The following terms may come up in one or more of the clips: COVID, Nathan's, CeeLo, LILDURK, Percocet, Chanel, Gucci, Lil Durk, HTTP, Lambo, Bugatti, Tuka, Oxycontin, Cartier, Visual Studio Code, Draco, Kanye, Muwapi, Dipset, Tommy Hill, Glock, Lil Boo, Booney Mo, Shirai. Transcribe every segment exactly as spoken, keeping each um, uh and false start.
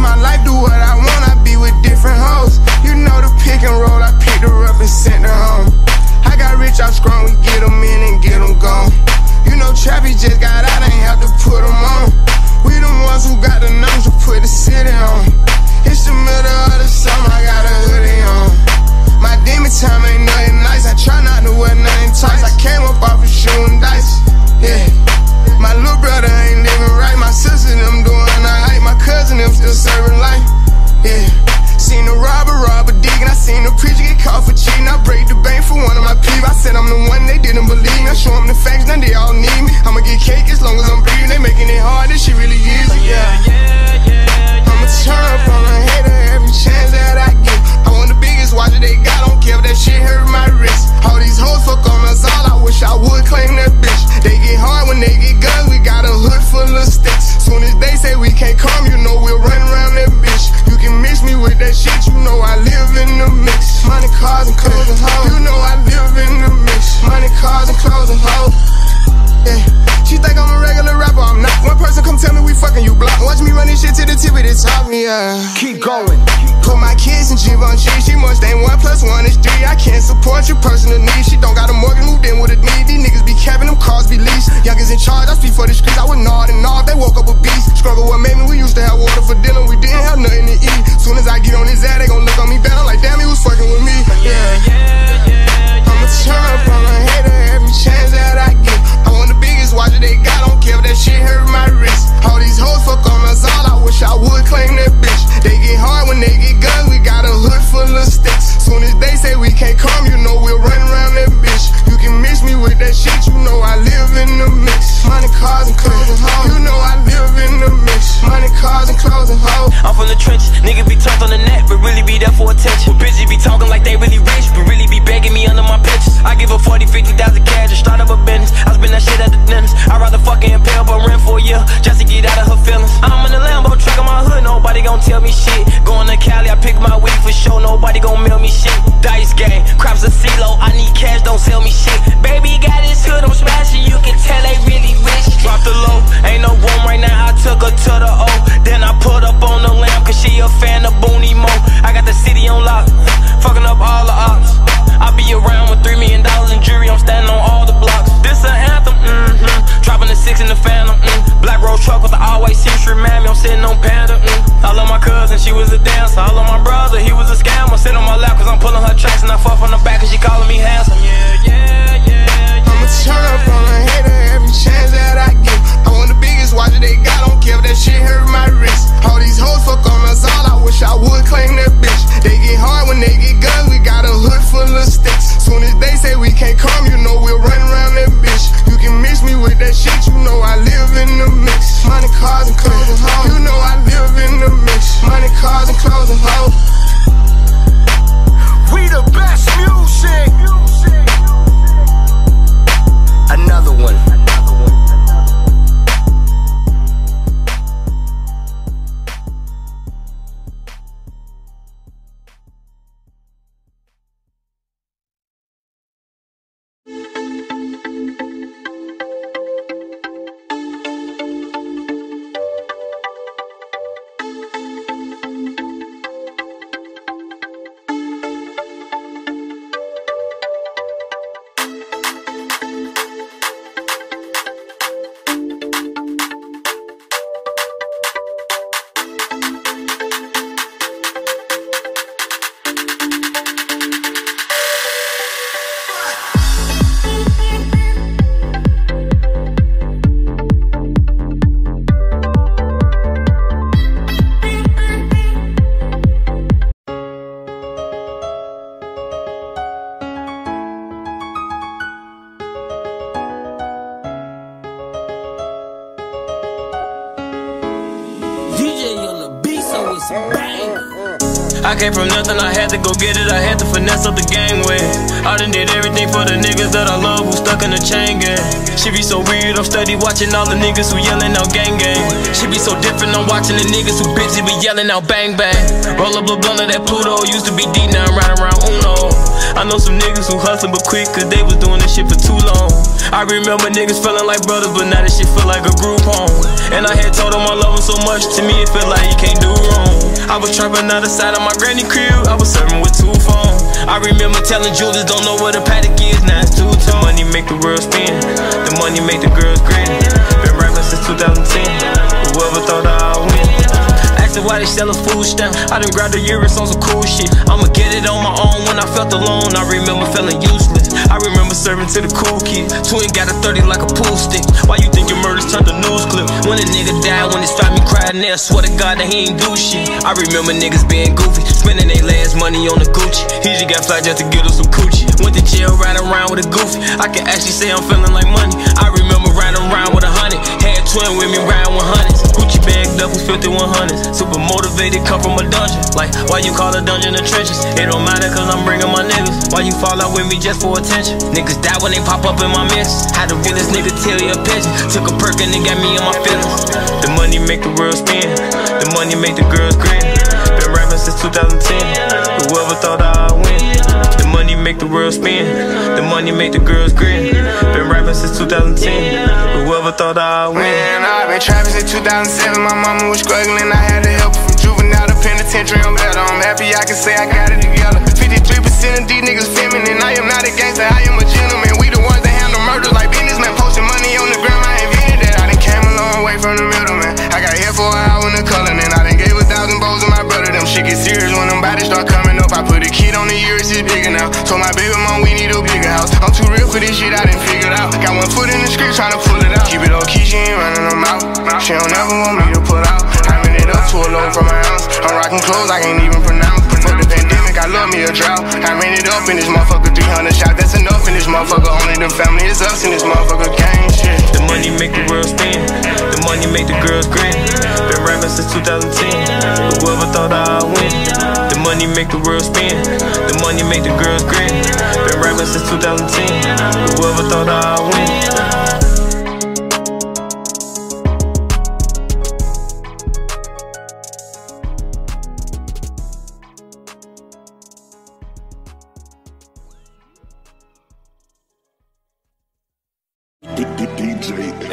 my life, do what I want, I be with different hoes. You know the pick and roll, I picked her up and sent her home. I got rich, I'm strong, we get them in and get them gone. You know Trappy just got out, ain't have to put them on. We the ones who got the numbers to put the city on. It's the middle of the summer, I got a hoodie on. My demon time ain't nothing nice, I try not to wear nothing tight. I came up off of shooting dice, yeah. My little brother ain't living right, my sister them doing alright, my cousin them still serving life, yeah. Seen a robber rob a dig, and I seen a preacher get caught for cheating. I break the bank for one of my peeps. I said I'm the one they didn't believe me. I show them the facts, now they all need me. I'ma get cake as long as I'm breathing. They making it hard, this shit really easy, yeah. I'ma turn up on a hater every chance that I get. I want the biggest watch that they got, I don't care if that shit hurt my wrist. All these hoes fuck on us all, I wish I would claim that bitch. They get hard when they get guns, we got a hood full of sticks. Soon as they say we can't come, you know we'll run around that bitch. You can mix me with that shit, you know I live in the mix. Money, cars, and clothes and hoes. You know I live in the mix. Money, cars, and clothes and hoes. Yeah. She think I'm a regular rapper, I'm not. One person come tell me we fucking, you block. Watch me run this shit to the tip of the top, yeah. Keep going. Put my kids in Givenchy. She must ain't one plus one is three. I can't support your personal needs. She don't got a mortgage, moved in with a need. These niggas be capping them cars, be leased. Youngins in charge, I speak for the streets. I would nod and nod, they woke up a beast. Struggle what made me, we used to have water for dinner, we didn't have nothing to eat. Soon as I get on his ad, they gon' look on me bad. I'm like, damn, he was fucking with me, yeah. Yeah, yeah, yeah, I'ma turn up on a hater every chance that I get. I want the biggest watch that they got, don't care if that shit hurt my wrist. All these hoes fuck on us all, I wish I would claim that bitch. They get hard when they get guns, we got a hood full of sticks. Soon as they say we can't come, you know we'll run around that bitch. You can mix me with that shit, you know I live in the mix. Money, cars, and clothes and hoes. You know I live in the mix. Money, cars, and clothes and hoes. I'm from the trenches, niggas be tough on the net, but really be there for attention. But bitches be talking like they really rich, but really be begging me under my pitches. I give up forty, fifty thousand cash and start up a business. I spend that shit at the dentist. I'd rather fucking impale but rent for a year just to get out of her feelings. I'm in the Lambo truck in my hood, nobody gon' tell me shit. Going to Cali, I pick my weed for sure, nobody gon' mail me shit. Dice game, crops of CeeLo, I need cash, don't sell me shit. Baby got his hood, I'm smashing, you can tell they really rich. Drop the low, ain't no room right now, I took her to the O. Then I put up on the lamb, cause she a fan of Booney Mo. I got the city on lock, fucking up all the ops. I be around with three million dollars in jewelry, I'm standing on all the blocks. This an anthem, mm-hmm. Dropping the six in the phantom, mm. Black road truck with the all-white seats, remind me I'm sitting on Panda, mm. I love my cousin, she was a dancer. I love my brother, he was a scammer. Sit on my lap cause I'm pulling her tracks, and I fuck on the back and she calling me handsome. Yeah, yeah, yeah, yeah. I'ma turn up on a hater every chance that I get. I want the biggest watch that they got, don't care if that shit hurt my wrist. All these hoes fuck on us all, I wish I would claim that bitch. They get hard when they get guns, we got a hood full of sticks. Soon as they say we can't come, you know we'll run around that bitch. You can mix me with that shit, you know I live in the mix. Money, cars, and clothes and hoes. You know I live in the mix. Money, cars, and clothes and hoes. We the best music. Another one. I came from nothing, I had to go get it, I had to finesse up the game with. I done did everything for the niggas that I love who stuck in the chain gang. She be so weird, I'm steady watching all the niggas who yelling out gang gang. She be so different, I'm watching the niggas who bitchy be yelling out bang bang. Roll up a blunt of that Pluto, used to be D, now I'm riding around Uno. I know some niggas who hustling but quick, cause they was doing this shit for too long. I remember niggas feeling like brothers, but now this shit feel like a group home. And I had told them I love them so much, to me it felt like you can't do wrong. I was trapping out the side of my granny crib, I was serving with two phones. I remember telling Julius, don't know where the paddock is, now it's too tall. The money make the world spin, the money make the girls grin. Been rapping since two thousand ten, whoever thought I'd win. Why they sell a food stamp? I done grabbed the urine on some cool shit. I'ma get it on my own when I felt alone. I remember feeling useless. I remember serving to the cool kid. Twin got a thirty like a pool stick. Why you think your murders turned to news clip? When a nigga died, when it stopped me crying, now I swear to God that he ain't do shit. I remember niggas being goofy, spending their last money on the Gucci. He just got fly just to get us some coochie. Went to jail, riding around with a goofy. I can actually say I'm feeling like money. I remember riding around with a hundred. Had twin with me riding with hundreds. Gucci bagged up with fifty one hundreds. Super motivated, come from a dungeon. Like, why you call a dungeon the trenches? It don't matter cause I'm bringing my niggas. Why you fall out with me just for attention? Niggas die when they pop up in my mess. How the realest nigga tell you a pigeon? Took a perk and it got me in my feelings. The money make the world spin. The money make the girls grin. Been rapping since two thousand ten. Whoever thought I'd win. The money make the world spin. The money make the girls grin. Been rapping since two thousand ten. Whoever thought I'd win. Man, I've been trapping since two thousand seven. My mama was struggling, I had to help her from juvenile to penitentiary. I'm better. I'm happy I can say I got it together. fifty-three percent of these niggas feminine. I am not a gangster, I am a gentleman. We the ones that handle murders like businessmen. Posting money on the ground, I invented that. I done came a long way from the middleman. I got here for an hour in the color, and I done gave a thousand bows to my brother. Them shit get serious when them bodies start coming up. I put a kid on the ears, it's bigger now. Told my baby mom we need a bigger house. I'm too real for this shit, I done figured out. Got one foot in the street trying to pull it out. Keep it low key, she ain't running her mouth. She don't ever want me to pull out. I'm in it up to a load from my ounce. I'm rocking clothes I can't even pronounce. Fuck the pandemic, I love me a drought. I ran it up in this motherfucker, three hundred shot. That's enough in this motherfucker. Only the family is us in this motherfucker gang shit. The money make the world spin. The money make the girls grin. Been rapping since two thousand ten. Whoever thought I'd win. The money make the world spin. The money make the girls grin. Been rapping since two thousand ten. Whoever thought I'd win.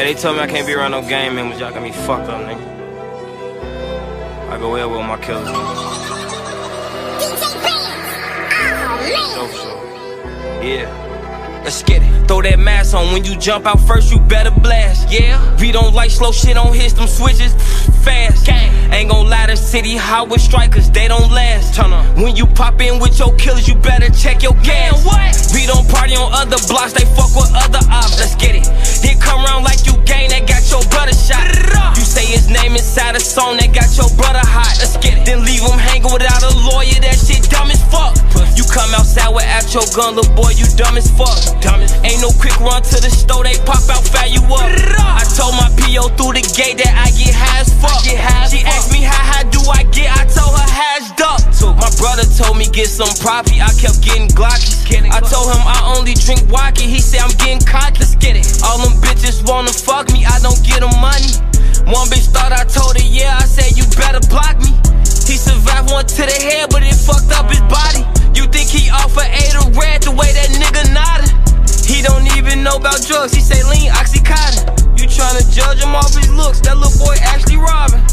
They told me I can't be around no gang members, y'all got me fucked up, nigga. I go well with my killers. Oh, yeah. Let's get it. Throw that mask on, when you jump out first, you better blast. Yeah, we don't like slow shit, on hits them switches fast. Gang. Ain't gon' lie, the city hot with strikers, they don't last. Turn up. When you pop in with your killers, you better check your gas. Man, what? We don't party on other blocks, they fuck with other ops. Let's get it. They come round like you gang, that got your brother shot. You say his name inside a song, that got your brother hot. Let's get it. Then leave him hanging without a lawyer, that shit dumb as fuck. You come outside without your gun, little boy, you dumb as fuck. Dumb as ain't no quick run to the store, they pop out, fire you up. I told my P O through the gate that I get high as fuck. She asked me how high do I get, I told her hashed up. My brother told me get some property, I kept getting glocky. I told him I only drink vodka, he said I'm getting cocky. Let's get it. All them bitches wanna fuck me, I don't get them money. One bitch thought I told her yeah, I said you better block me. He survived one to the head, but it fucked up his body. You think he offered eight or red the way that nigga nodded? He don't even know about drugs, he say lean Oxycontin. You tryna judge him off his looks, that little boy actually robbing.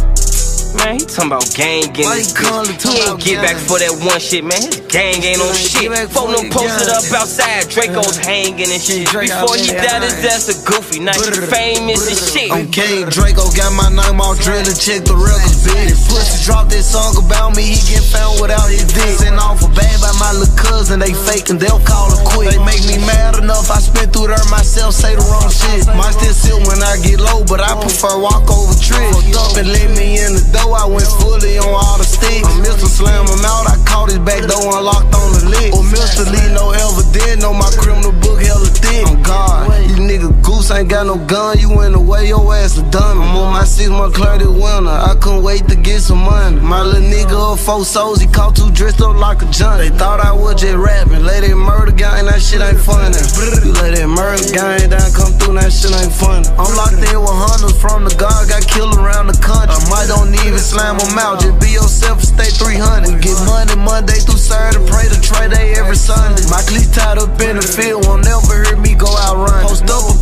Man, he talking about gang getting his bitch. He ain't get back for that one shit, man. His gang ain't on shit. Folk done posted up outside, Draco's hanging and shit. Before he died, his ass a goofy. Now he famous and shit. Okay, Draco got my name off drill and check the records, bitch. Pussy dropped that song about me, he get found without his dick. Sent off a bag by my little cousin, they faking, they'll call it quit. They make me mad enough. I spent through there myself, say the wrong shit. Mine still sit when I get low, but I prefer walk over tricks. Fucked up and let me in the door, I went fully on all the sticks. Or Mister Slam him out, I caught his back door unlocked on the lick. Or Mister Lee no ever did, know my criminal book hella thick. I'm God, you nigga goose, ain't got no gun, you in the way, your ass a dummy. I'm on my six month clarity winter, I couldn't wait to get some money. My little nigga up four souls, he caught two dressed up like a junk. They thought I was just rapping, let it murder gang, that shit ain't funny. You let that murder gang down come through, that shit ain't funny. I'm locked in with hunters from the guard, got killed around the country. I might don't even slam them out, just be yourself and stay three hundred. Get money Monday through Saturday, pray to trade day every Sunday. My cleats tied up in the field, won't never hear me go out running. Post up a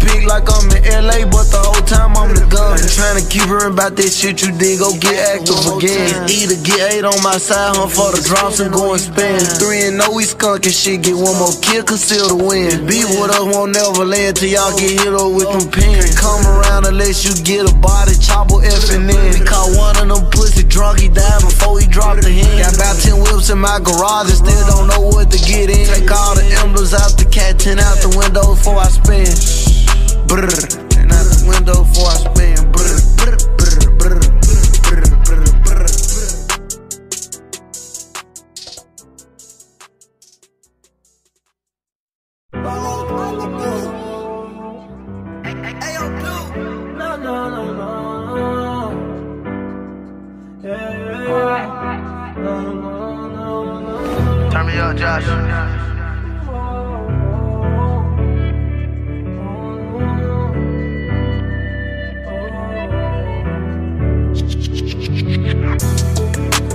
trying to keep hearing about that shit you did, go get active again. Either get eight on my side, hunt for the drops and go and spin. Three and oh, we skunkin' shit, get one more kill, conceal the win. Be with us, won't never land till y'all get hit up with them pins. Come around unless you get a body, chopper effing in. We caught one of them pussy drunk, he died before he dropped the hand. Got about ten whips in my garage and still don't know what to get in. Take all the emblems out the cat, ten out the window before I spin. Brrr. Window for us being brr. Turn me up, Josh.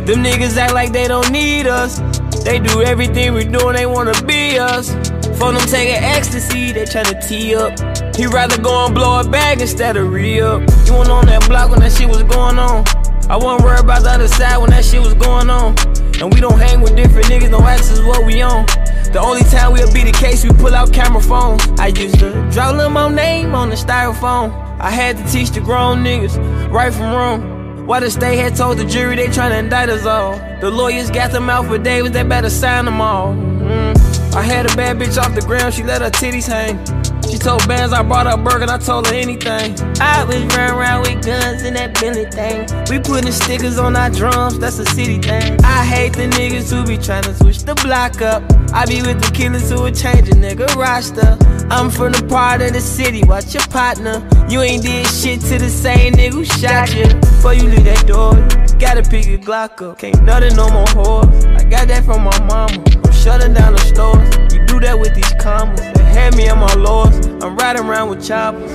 Them niggas act like they don't need us. They do everything we doing, they wanna be us. For them taking ecstasy, they tryna tee up. He'd rather go and blow a bag instead of re-up. You went on that block when that shit was going on. I wasn't worried about the other side when that shit was going on. And we don't hang with different niggas, no ask us what we on. The only time we'll be the case, we pull out camera phones. I used to draw little my name on the styrofoam. I had to teach the grown niggas right from wrong. Why the state had told the jury they tryna indict us all. The lawyers got them out for Davis, they better sign them all. Mm. I had a bad bitch off the ground, she let her titties hang. She told bands I brought her a burger, I told her anything. I was running around with guns and that Bentley thing. We putting stickers on our drums, that's a city thing. I hate the niggas who be tryna switch the block up. I be with the killers who would change a nigga roster. I'm from the part of the city, watch your partner. You ain't did shit to the same nigga who shot you. Before you leave that door, you gotta pick your Glock up. Can't nothing no more whores, I got that from my mama. I'm shutting down the stores, you do that with these commas. They had me on my lords, I'm riding around with choppers.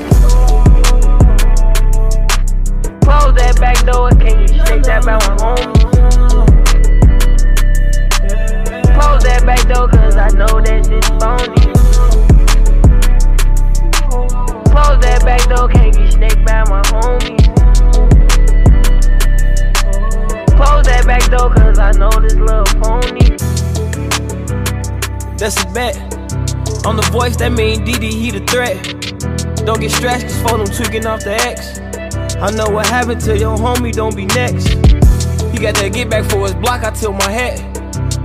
Close that back door, can you shake that back home? Close that back door, cause I know that shit's phony. Close that back door, can't get snaked by my homie. Close that back door, cause I know this little pony. That's a bet. On the voice, that mean D D, he the threat. Don't get stressed, cause for them tweaking off the X. I know what happened to your homie, don't be next. He got that get back for his block, I tilt my hat.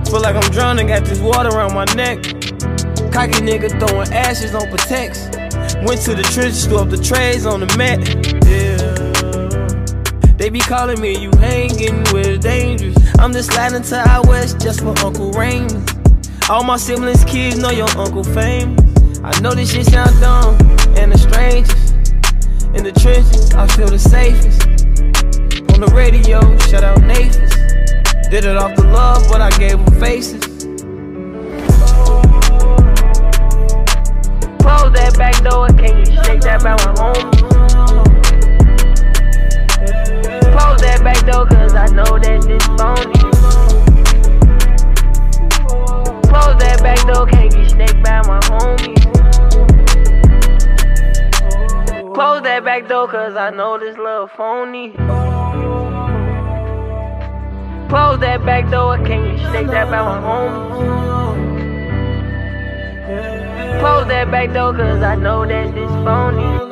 Feel like I'm drowning, got this water around my neck. Cocky nigga throwing ashes on Patex. Went to the trenches, threw up the trays on the mat. Yeah. They be calling me, you hanging with dangerous. I'm just sliding to out west just for Uncle Raymond. All my siblings' kids know your Uncle famous. I know this shit sound dumb and the strangest. In the trenches, I feel the safest. On the radio, shout out Nathan's. Did it off the love, but I gave them faces. Close that back door, can you shake that by my home? Close that back door, cause I know that this phony. Close that back door, can't get snaked by my homie. Close that back door, cause I know this little phony. Close that back door, can you shake that by my home? Close that back door, cause I know that this phony.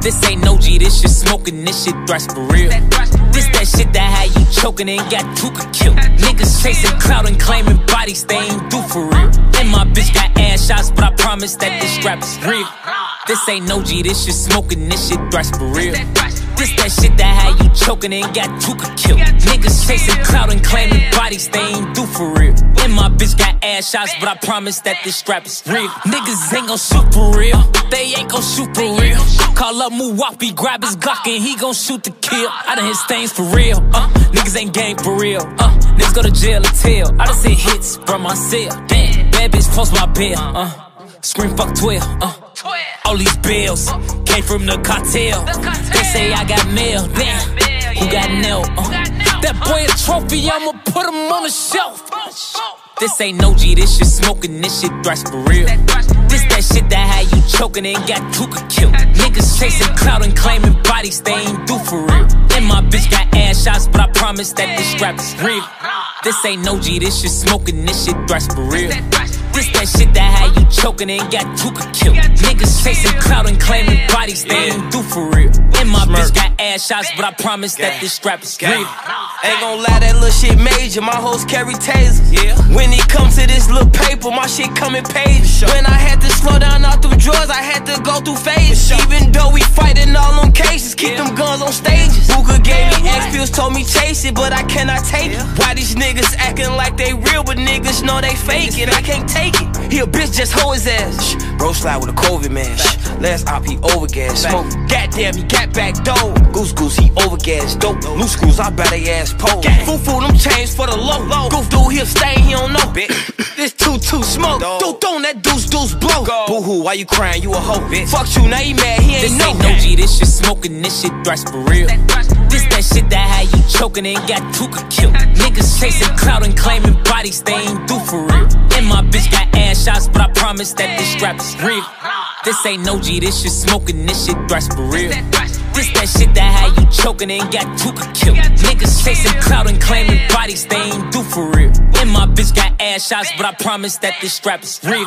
This ain't no G, this shit smoking, this shit thrust for real. This that shit that had you choking and got Tuka killed. Niggas chasing clout and claiming bodies they ain't do for real. And my bitch got ass shots, but I promise that this rap is real. This ain't no G, this shit smoking, this shit thrust for real. This that shit that had you choking and got Tuka killed. Niggas chasing clout and claiming bodies they ain't do for real. And my bitch got ass shots, but I promise that this rap is real. Niggas ain't gon' shoot for real, they ain't gon' shoot for real. Call up Muwapi, grab his Glock and he gon' shoot to kill. I done hit stains for real, uh, niggas ain't gang for real, uh, niggas go to jail or tell. I done seen hits from my cell, damn, bad bitch close my bed, uh, scream fuck twelve, uh, all these bills. Can't came from the cartel. The cartel. They say I got mail. Damn, yeah. Who got nail? Uh. That boy a trophy, I'ma put him on the shelf. This ain't no G, this shit smoking, this shit thrash for real. This that shit that had you choking and got Duka killed. Niggas chasing clout and claiming bodies they ain't do for real. And my bitch got ass shots, but I promise that this rap is real. This ain't no G, this shit smoking, this shit thrash for real. This that shit that had you choking and got Duka killed. Niggas chasing clout and claiming bodies they ain't do for real. And my bitch got ass shots, but I promise that this rap is real. Ain't gon' lie, that little shit major. My hoes carry tasers. Yeah. When it comes to this little paper, my shit come in pages. Sure. When I had to slow down all through drawers, I had to go through phases. Sure. Even though we fighting all on cases, keep yeah. them guns on stages. Booga gave me X pills, told me chase it, but I cannot take yeah. it. Why these niggas acting like they real, but niggas know they fake it? I can't take it. He a bitch, just hoe his ass. Bro slide with a COVID mask. Last op, he overgassed. Smoke, goddamn, he got back though. Goose goose, he overgassed. Dope, loose screws, I bet they ass pole. Foo foo, them chains for the low. low. Goof dude, he'll stay, he don't know. This two two smoke. Dude, don't that deuce deuce blow. Boo hoo, why you crying? You a hoe. Bitch. Fuck you, now you mad, he ain't know. This ain't no G, this shit smoking, this shit thrash for real. This that shit that had you choking and got Duka killed. Niggas chasing clout and claiming bodies they ain't do for real. And my bitch got ass shots, but I promise that this rap is real. This ain't no G, this shit smoking, this shit thrash for real. This that shit that had you choking and got Duka killed. Niggas chasing clout and claiming bodies they ain't do for real. And my bitch got ass shots, but I promise that this strap is real.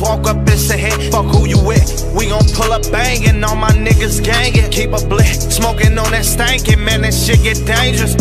Walk up and say, hey, fuck who you with. We gon' pull up bangin', all my niggas gangin'. Keep a blick, smoking on that stankin', man, that shit get dangerous.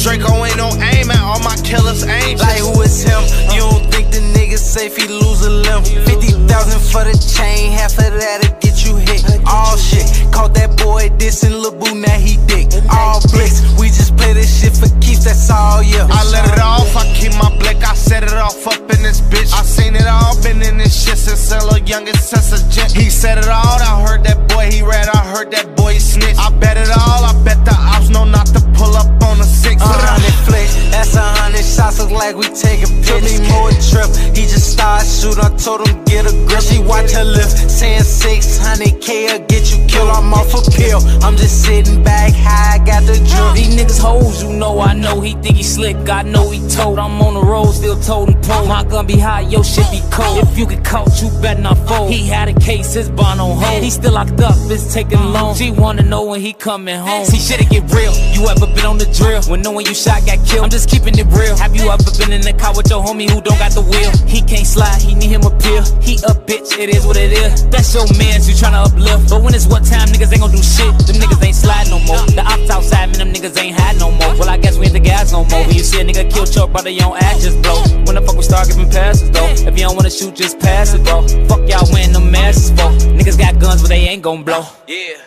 Draco ain't no aim at all my killers angels. Like who is him? You don't think the nigga safe, he lose a limb. fifty thousand for the chain, half of that'll get you hit. All shit, caught that boy dissing Lil Boo, now he dick. All blicks, we just play this shit for keeps, that's all, yeah. I let it off, I keep my blick, I set it off up in this bitch. I seen it all, been in this shit since a little youngest, since a gent. He said it all, I heard that boy, he ran, I heard that boy snitch. I bet it all, I bet the ops know not to pull up on a six. A hundred flicks, that's a hundred shots, look like we taking pictures. Took me more trip, he just started shooting, I told him get a grip. She watch her lift, saying six hundred K will get you killed. I'm off a pill, I'm just sitting back high, I got the drip. These niggas hoes, you know I know, he think he slick, I know he told. I'm on the road, still toting pole. My gun be high, yo shit be cold. If you get caught, you better not fold. He had a case, his bond on hold. He still locked up, it's taking long. She wanna know when he coming home. See shit'll get real, you ever been on the drill? When knowing you shot got killed, I'm just keeping it real. Have you ever been in the car with your homie who don't got the wheel? He can't slide, he need him a pill. He a bitch, it is what it is. That's your mans, you tryna uplift. But when it's what time, niggas ain't gon' do shit. Them niggas ain't slide no more. The ops outside, man, them niggas ain't hide no more. Well, I guess we ain't the guys no more. When you see a nigga kill your brother, your ass just blow. When the fuck we start giving passes, though? If you don't wanna shoot, just pass it, bro. Fuck y'all wearing them masses, bro. Niggas got guns, but they ain't gon' blow. Yeah.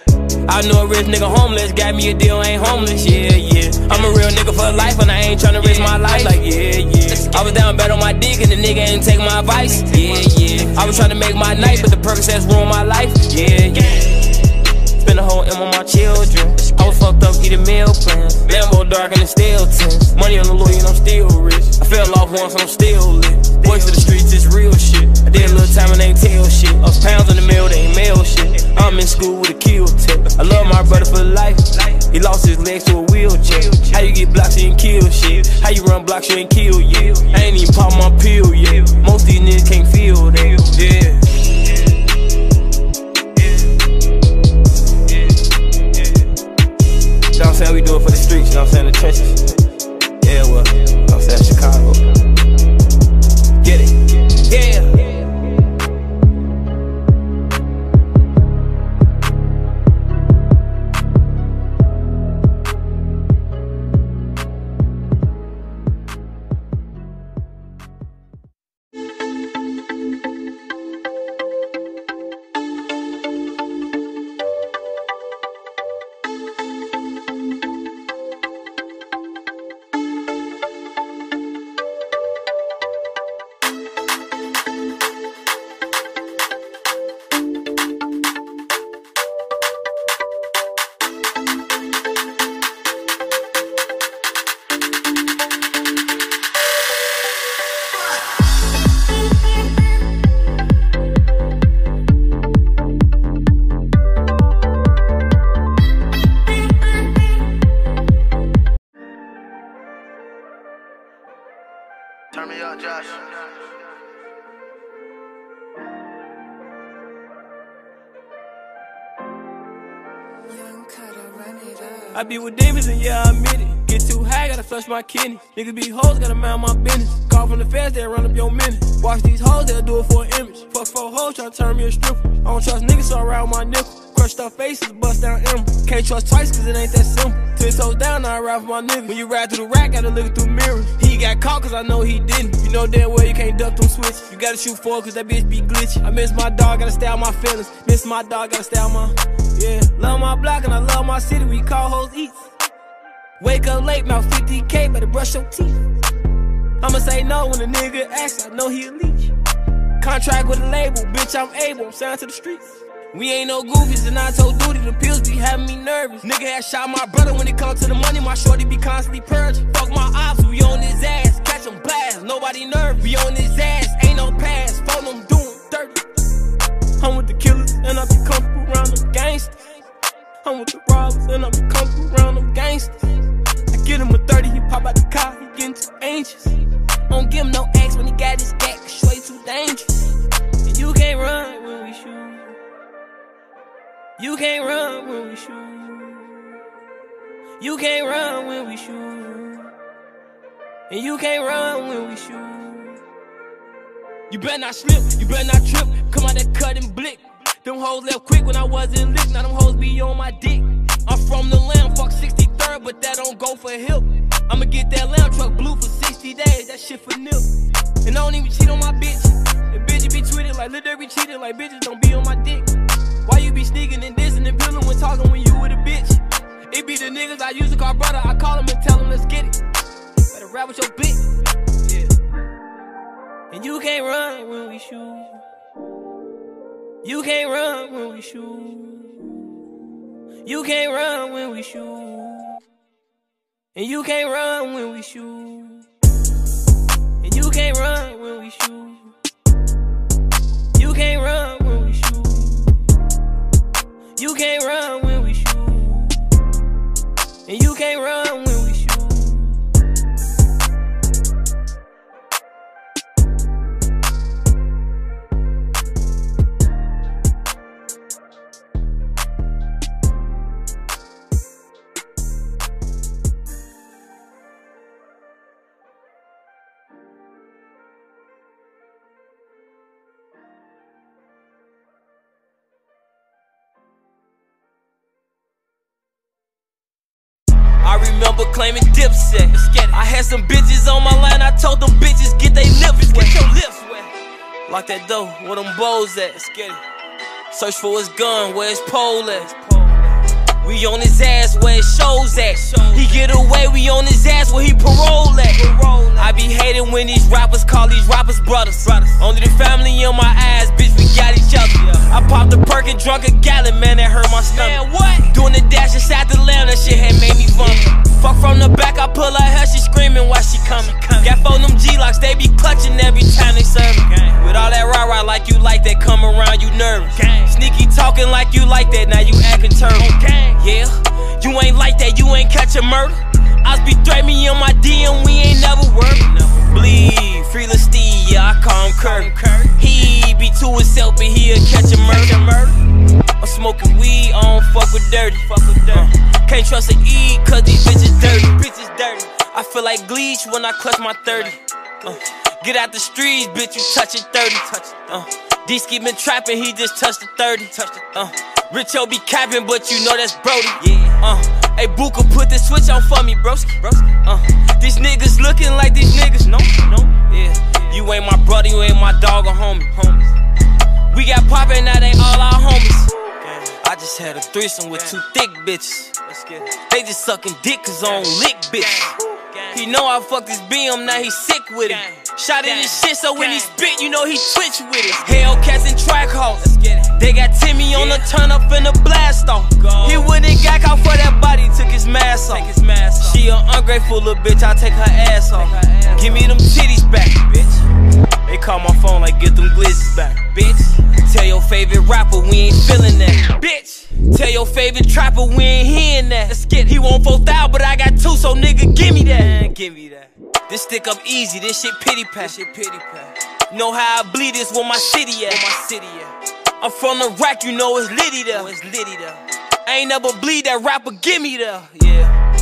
I know a rich nigga homeless, got me a deal, ain't homeless, yeah, yeah. I'm a real nigga for life, and I ain't tryna risk my life, like, yeah, yeah. I was down bad on my dick, and the nigga ain't take my advice, yeah, yeah. I was tryna make my night, but the Percocets ruined my life, yeah, yeah. Spend a whole M on my children, I was fucked up, eating meal plans. Lambo dark and the steel tins, money on the lawyer, and I'm still still rich. I fell off once and I'm still lit. Voice of the streets is real shit. I did a little time and they ain't tell shit. Up pounds in the mail, they ain't mail shit. I'm in school with a kill tip. I love my brother for life. He lost his legs to a wheelchair. How you get blocks, you ain't kill shit. How you run blocks, you ain't kill yet. I ain't even pop my pill yet. Most these niggas can't feel that. Yeah. You know what I'm saying? We do it for the streets, you know what I'm saying? The trenches. Yeah, well, you know what I'm saying? Chicago. Get it. Yeah. I be with demons and yeah, I admit it. Get too high, gotta flush my kidney. Niggas be hoes, gotta mind my business. Call from the feds, they'll run up your minute. Watch these hoes, they'll do it for an image. Fuck four hoes, try to turn me a stripper. I don't trust niggas, so I ride with my nipple. Crushed up faces, bust down em. Can't trust twice, cause it ain't that simple. Ten toes down, now I ride for my niggas. When you ride through the rack, gotta look through mirrors. He got caught, cause I know he didn't. You know damn well you can't duck them switches. You gotta shoot for it, cause that bitch be glitchy. I miss my dog, gotta stay out my feelings. Miss my dog, gotta stay out my... Yeah, love my block and I love my city, we call hoes eats. Wake up late, mouth fifty K, better brush your teeth. I'ma say no when a nigga asks, I know he a leech. Contract with a label, bitch, I'm able, I'm signed to the streets. We ain't no goofies and I told duty, the pills be having me nervous. Nigga had shot my brother when it comes to the money, my shorty be constantly purging. Fuck my ops, we on his ass, catch him blast, nobody nervous. We on his ass, ain't no pass, phone them doing dirty. I'm with the killers and I be comfortable around them gangsters. I'm with the robbers and I be comfortable around them gangsters. I get him a thirty, he pop out the car, he getting too anxious. I don't give him no axe when he got his gat, cause way too dangerous. And you can't run when we shoot. You can't run when we shoot. You can't run when we shoot. And you can't run when we shoot. You better not slip, you better not trip. Come out that cut and blick. Them hoes left quick when I wasn't lit. Now them hoes be on my dick. I'm from the lamb, fuck sixty-third, but that don't go for hip. I'ma get that lamb truck blue for sixty days, that shit for nil. And I don't even cheat on my bitch. And bitches be tweeting like Lil Durk be cheating, like bitches don't be on my dick. Why you be sneaking and dissing and peeling when talking when you with a bitch? It be the niggas I used to call brother, I call him and tell him let's get it. Better rap with your bitch. And you can't run when we shoot. You can't run when we shoot. You can't run when we shoot. And you can't run when we shoot. And you can't run when we shoot. You can't run when we shoot. You can't run when we shoot. And you can't run when we shoot. Remember claiming Dipset. I had some bitches on my line. I told them bitches get they lips wet. Get your lips wet. Lock that door. Where them bows at? Let's get it. Search for his gun. Where his pole at? We on his ass where it shows at. He get away, we on his ass where he parole at. I be hating when these rappers call these rappers brothers. Only the family in my eyes, bitch, we got each other. I popped a perk and drunk a gallon, man, that hurt my stomach. Doing the dash inside the lamb, that shit had made me vomit. Fuck from the back, I pull her hair, she screaming while she coming. Got four them G-locks, they be clutching every time they serve me. With all that rah-rah like you like that, come around, you nervous. Sneaky talking like you like that, now you acting turtle. Yeah, you ain't like that, you ain't catch a murder. I be threat me on my D M, we ain't never worried. Bleed, free Lil Steve, yeah, I call him Kirk. He be to himself and he'll catch a murder. I'm smoking weed, I don't fuck with dirty. Can't trust a E, cause these bitches dirty. Bitches dirty. I feel like Gleech when I clutch my thirty. Uh, get out the streets, bitch, you touchin' thirty. Uh, D-Ski been trappin', he just touched the thirty. Uh, Richo be cappin', but you know that's Brody. Uh, hey, Booker, put this switch on for me, broski. Uh, these niggas lookin' like these niggas, no, no, yeah. You ain't my brother, you ain't my dog or homie. Homies. We got poppin', now they all our homies. I just had a threesome with two thick bitches. They just sucking dick cause I don't lick bitch. He know I fucked his B M, now he sick with it. Shot in his shit so when he spit, you know he twitch with it. Hellcats and track hawks, they got Timmy on the turn up and the blast off. He wouldn't got caught for that body, took his mask off. She an ungrateful little bitch, I take her ass off. Give me them titties back, bitch. They call my phone like get them glizzes back, bitch. Tell your favorite rapper we ain't feeling that, bitch. Tell your favorite trapper we ain't hearing that. Let's get it. He want four thousand, but I got two, so nigga, give me that. Man, give me that. This stick up easy, this shit pity pack. This shit pity pack. Know how I bleed this where my city at. Where my city at. I'm from the rack, you know it's litty there. Oh, it's litty there. I ain't never bleed that rapper, give me there. Yeah.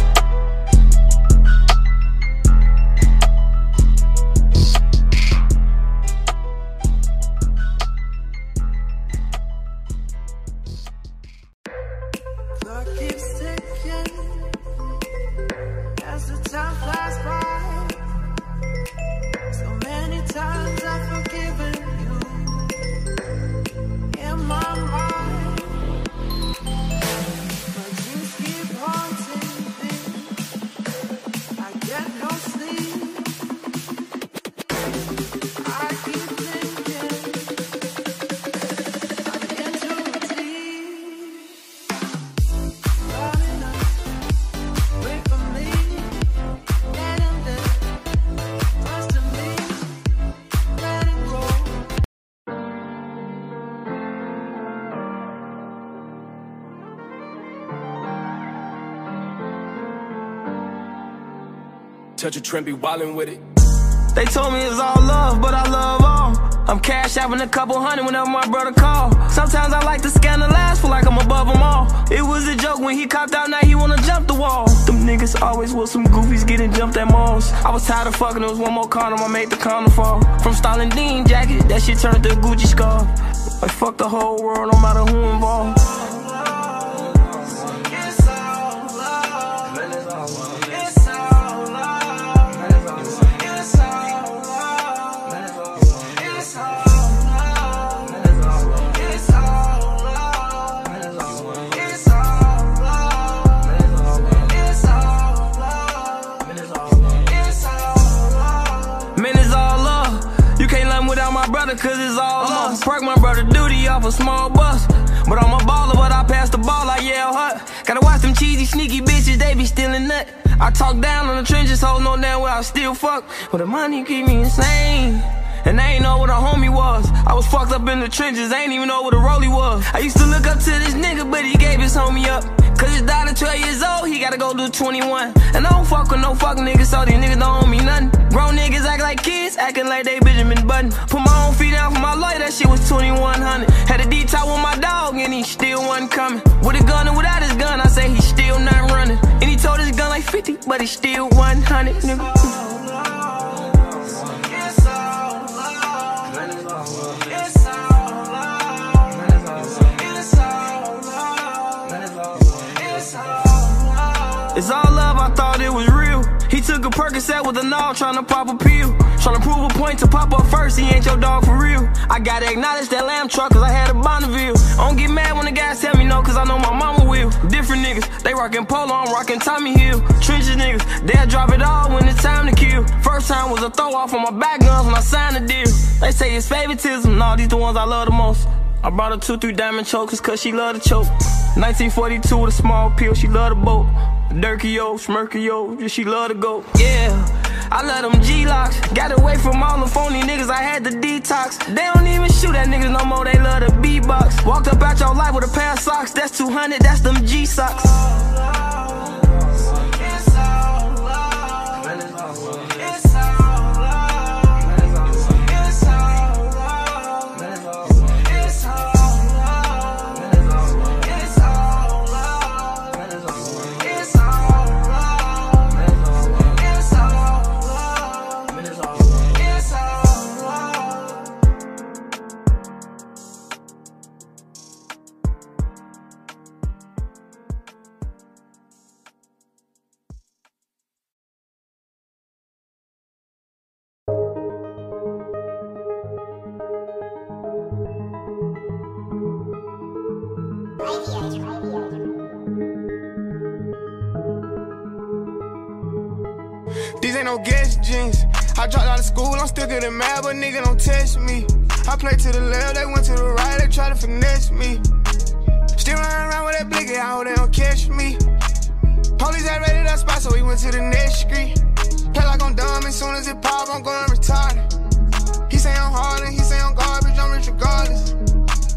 Time flies by. So many times I've forgiven you in my mind, but you keep haunting me. I get no sleep. I keep thinking I'm into a deep. Not enough. Wait for me. Touch a trend, be wildin' with it. They told me it's all love, but I love all. I'm cash out in a couple hundred whenever my brother call. Sometimes I like to scandalize, feel like I'm above them all. It was a joke when he copped out, now he wanna jump the wall. Them niggas always was some goofies getting jumped at malls. I was tired of fucking, there was one more condom, I made the condom fall. From Stalin Dean jacket, that shit turned to a Gucci scarf. Like fuck the whole world, no matter who involved. Cause it's all us. Perk my brother duty off a small bus. But I'm a baller, but I pass the ball, I yell hut. Gotta watch them cheesy, sneaky bitches, they be stealing nut. I talk down on the trenches, hoes know damn well I still fuck. But the money keep me insane. And I ain't know what a homie was. I was fucked up in the trenches, I ain't even know what a rollie was. I used to look up to this nigga, but he gave his homie up. Cause his daughter twelve years old, he gotta go do twenty-one. And I don't fuck with no fuck niggas, so these niggas don't owe me nothing. Grown niggas act like kids, acting like they Benjamin Button. Put my own feet down for my lawyer, that shit was twenty-one hundred. Had a detour with my dog, and he still wasn't coming. With a gun and without his gun, I say he still not running. And he told his gun like fifty, but he still one hundred, nigga. It's all love, I thought it was real. He took a Percocet with a knob, tryna pop a pill. Tryna prove a point to pop up first, he ain't your dog for real. I gotta acknowledge that lamb truck, cause I had a Bonneville. I don't get mad when the guys tell me no, cause I know my mama will. Different niggas, they rockin' Polo, I'm rockin' Tommy Hill. Trenches niggas, they'll drop it all when it's time to kill. First time was a throw off on my back guns when I signed the deal. They say it's favoritism, nah, these the ones I love the most. I brought her two, three diamond chokers, cause she love to choke. nineteen forty-two with a small pill, she love to boat. Durkio, Smirkio, yeah, she love to go. Yeah, I love them G-locks. Got away from all the phony niggas, I had to detox. They don't even shoot at niggas no more, they love to beatbox. Walked up out your life with a pair of socks, that's two hundred, that's them G-socks. These ain't no guess jeans. I dropped out of school, I'm still getting mad, but nigga don't test me. I played to the left, they went to the right, they try to finesse me. Still running around with that blicky, I hope they don't catch me. Police had raided that spot, so we went to the next street. Play like I'm dumb, as soon as it pop, I'm going retarded. He say I'm hard and he say I'm garbage, I'm rich regardless.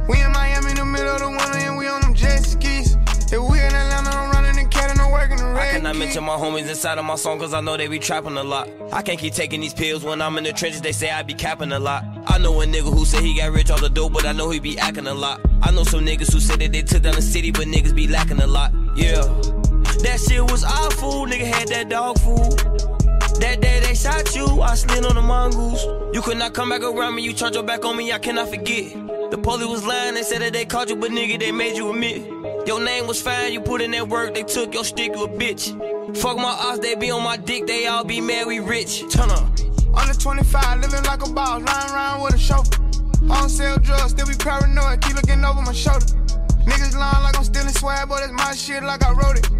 We in Miami, in the middle of the winter, and we on them jet skis. If we in Atlanta, I'm running and catting, I'm working the red. I cannot mention my homies inside of my song, cause I know they be trapping a lot. I can't keep taking these pills when I'm in the trenches, they say I be capping a lot. I know a nigga who said he got rich off the dope, but I know he be acting a lot. I know some niggas who said that they took down the city, but niggas be lacking a lot. Yeah, that shit was awful, nigga had that dog food. That day they shot you, I slid on the mongoose. You could not come back around me, you turned your back on me, I cannot forget. The police was lying, they said that they caught you, but nigga, they made you admit. Your name was fine, you put in that work, they took your stick, you a bitch. Fuck my ass, they be on my dick, they all be mad, we rich. Turn up. Under twenty-five, living like a boss, lying around with a chauffeur. I don't sell drugs, still be paranoid, keep looking over my shoulder. Niggas lying like I'm stealing swag, but it's my shit like I wrote it.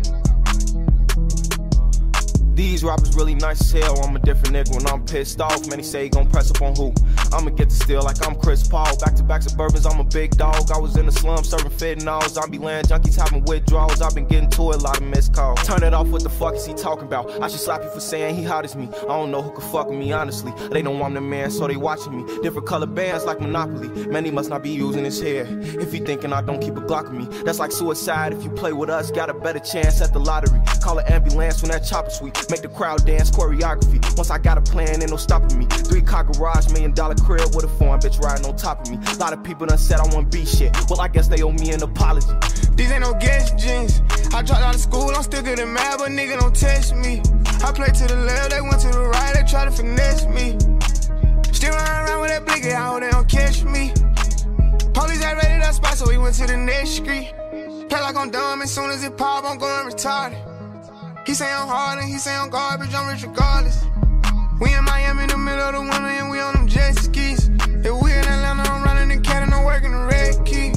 These rappers really nice as hell, I'm a different nigga when I'm pissed off. Many say he gon' press up on who, I'ma get to steal like I'm Chris Paul. Back to back Suburbans, I'm a big dog. I was in the slum serving fentanyls. I be laying junkies having withdrawals. I've been getting to a lot of missed calls. Turn it off, what the fuck is he talking about? I should slap you for saying he hot as me. I don't know who could fuck with me, honestly. They know I'm the man, so they watching me. Different color bands like Monopoly. Man, he must not be using his hair. If he thinking I don't keep a Glock with me, that's like suicide. If you play with us, got a better chance at the lottery. Call an ambulance when that chopper sweet. Make the crowd dance, choreography. Once I got a plan, ain't no stopping me. Three car garage, million dollar crib with a foreign bitch riding on top of me. A lot of people done said I want B shit. Well, I guess they owe me an apology. These ain't no guess jeans. I dropped out of school, I'm still getting mad, but nigga don't test me. I played to the left, they went to the right, they try to finesse me. Still running around with that blicky, I hope they don't catch me. Police had raided that spot, so we went to the next street. Play like I'm dumb, as soon as it pop, I'm going retarded. He say I'm hard and he say I'm garbage, I'm rich regardless. We in Miami in the middle of the winter and we on them jet skis. If we in Atlanta, I'm running the cat and I'm working the red key.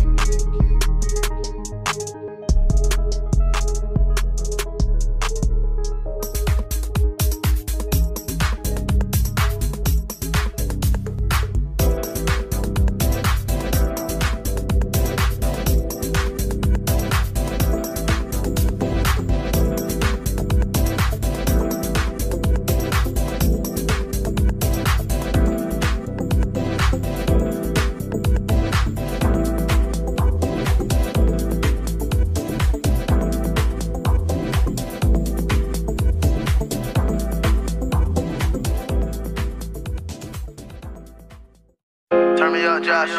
Josh. I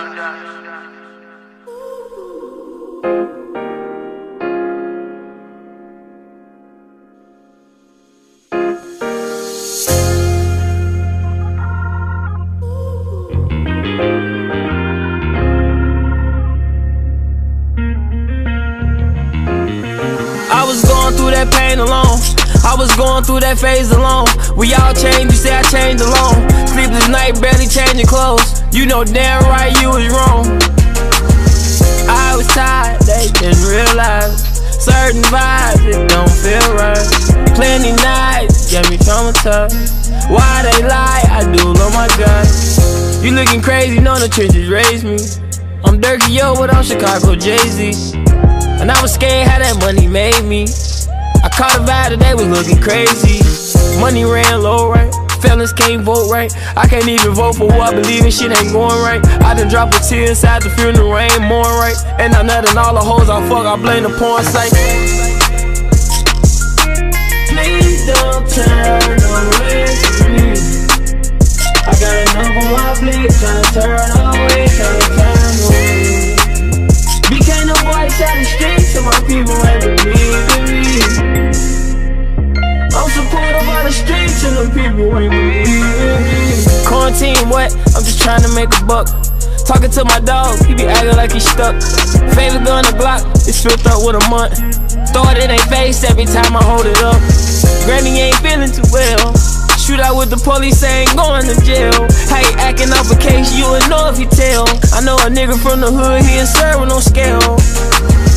was going through that pain alone. I was going through through that phase alone. We all change, you say I changed alone. Sleepless night, barely changing clothes. You know damn right you was wrong. I was tired, they didn't realize certain vibes, it don't feel right. Plenty nights, got me traumatized. Why they lie, I do love my God. You looking crazy, know the trenches raised me. I'm Dirty, yo, but I'm Chicago Jay-Z. And I was scared how that money made me. I caught a vibe today, was looking crazy. Money ran low, right? Felons can't vote, right? I can't even vote for who I believe in, shit ain't going right. I done dropped a tear inside the funeral, I ain't mourn, right? And I'm nutting all the hoes I fuck, I blame the porn site. Please don't turn away from me. I got enough on my plate, tryna turn away, tryna turn away. Became the voice out the streets, so my people ain't believe in me. I'm supported by the streets, and the people ain't believe in me. Quarantine, what? I'm just trying to make a buck. Talking to my dog, he be acting like he stuck. Favorite gun on the block, it's filled up with a month. Throw it in their face every time I hold it up. Granny ain't feeling too well. Shoot out with the police, I ain't going to jail. How you acting off a case, you would know if you tell. I know a nigga from the hood, he ain't serving no scale.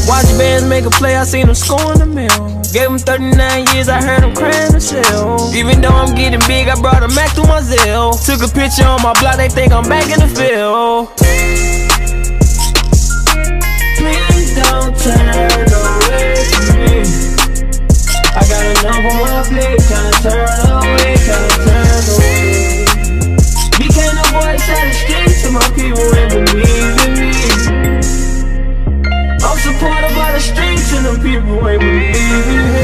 Watch bands make a play, I seen him scoring the mail. Gave him thirty-nine years, I heard him crying to sell. Even though I'm getting big, I brought a Mac through my Zell. Took a picture on my block, they think I'm back in the field. Please don't turn away from me. I got enough on my plate, tryna turn away, tryna turn away. Became the voice out the streets, so my people ain't believe in me. I'm supported by the streets, and the people ain't believe in me.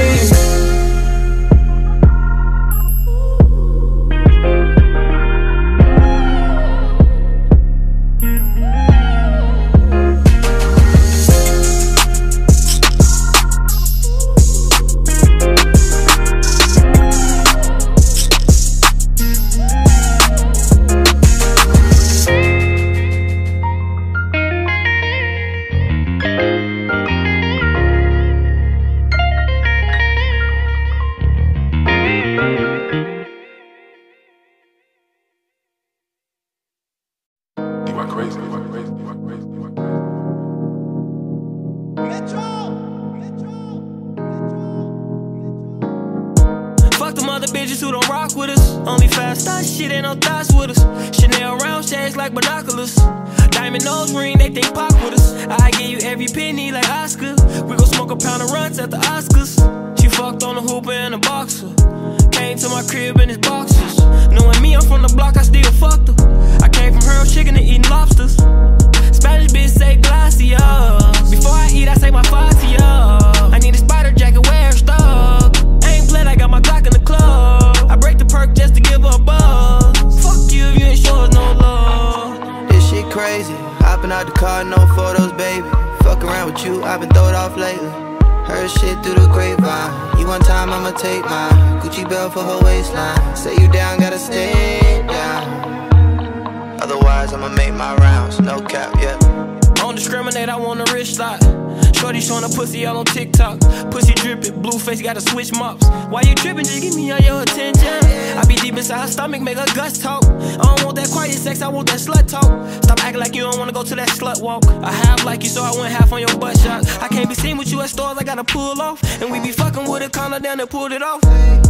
And pulled it off,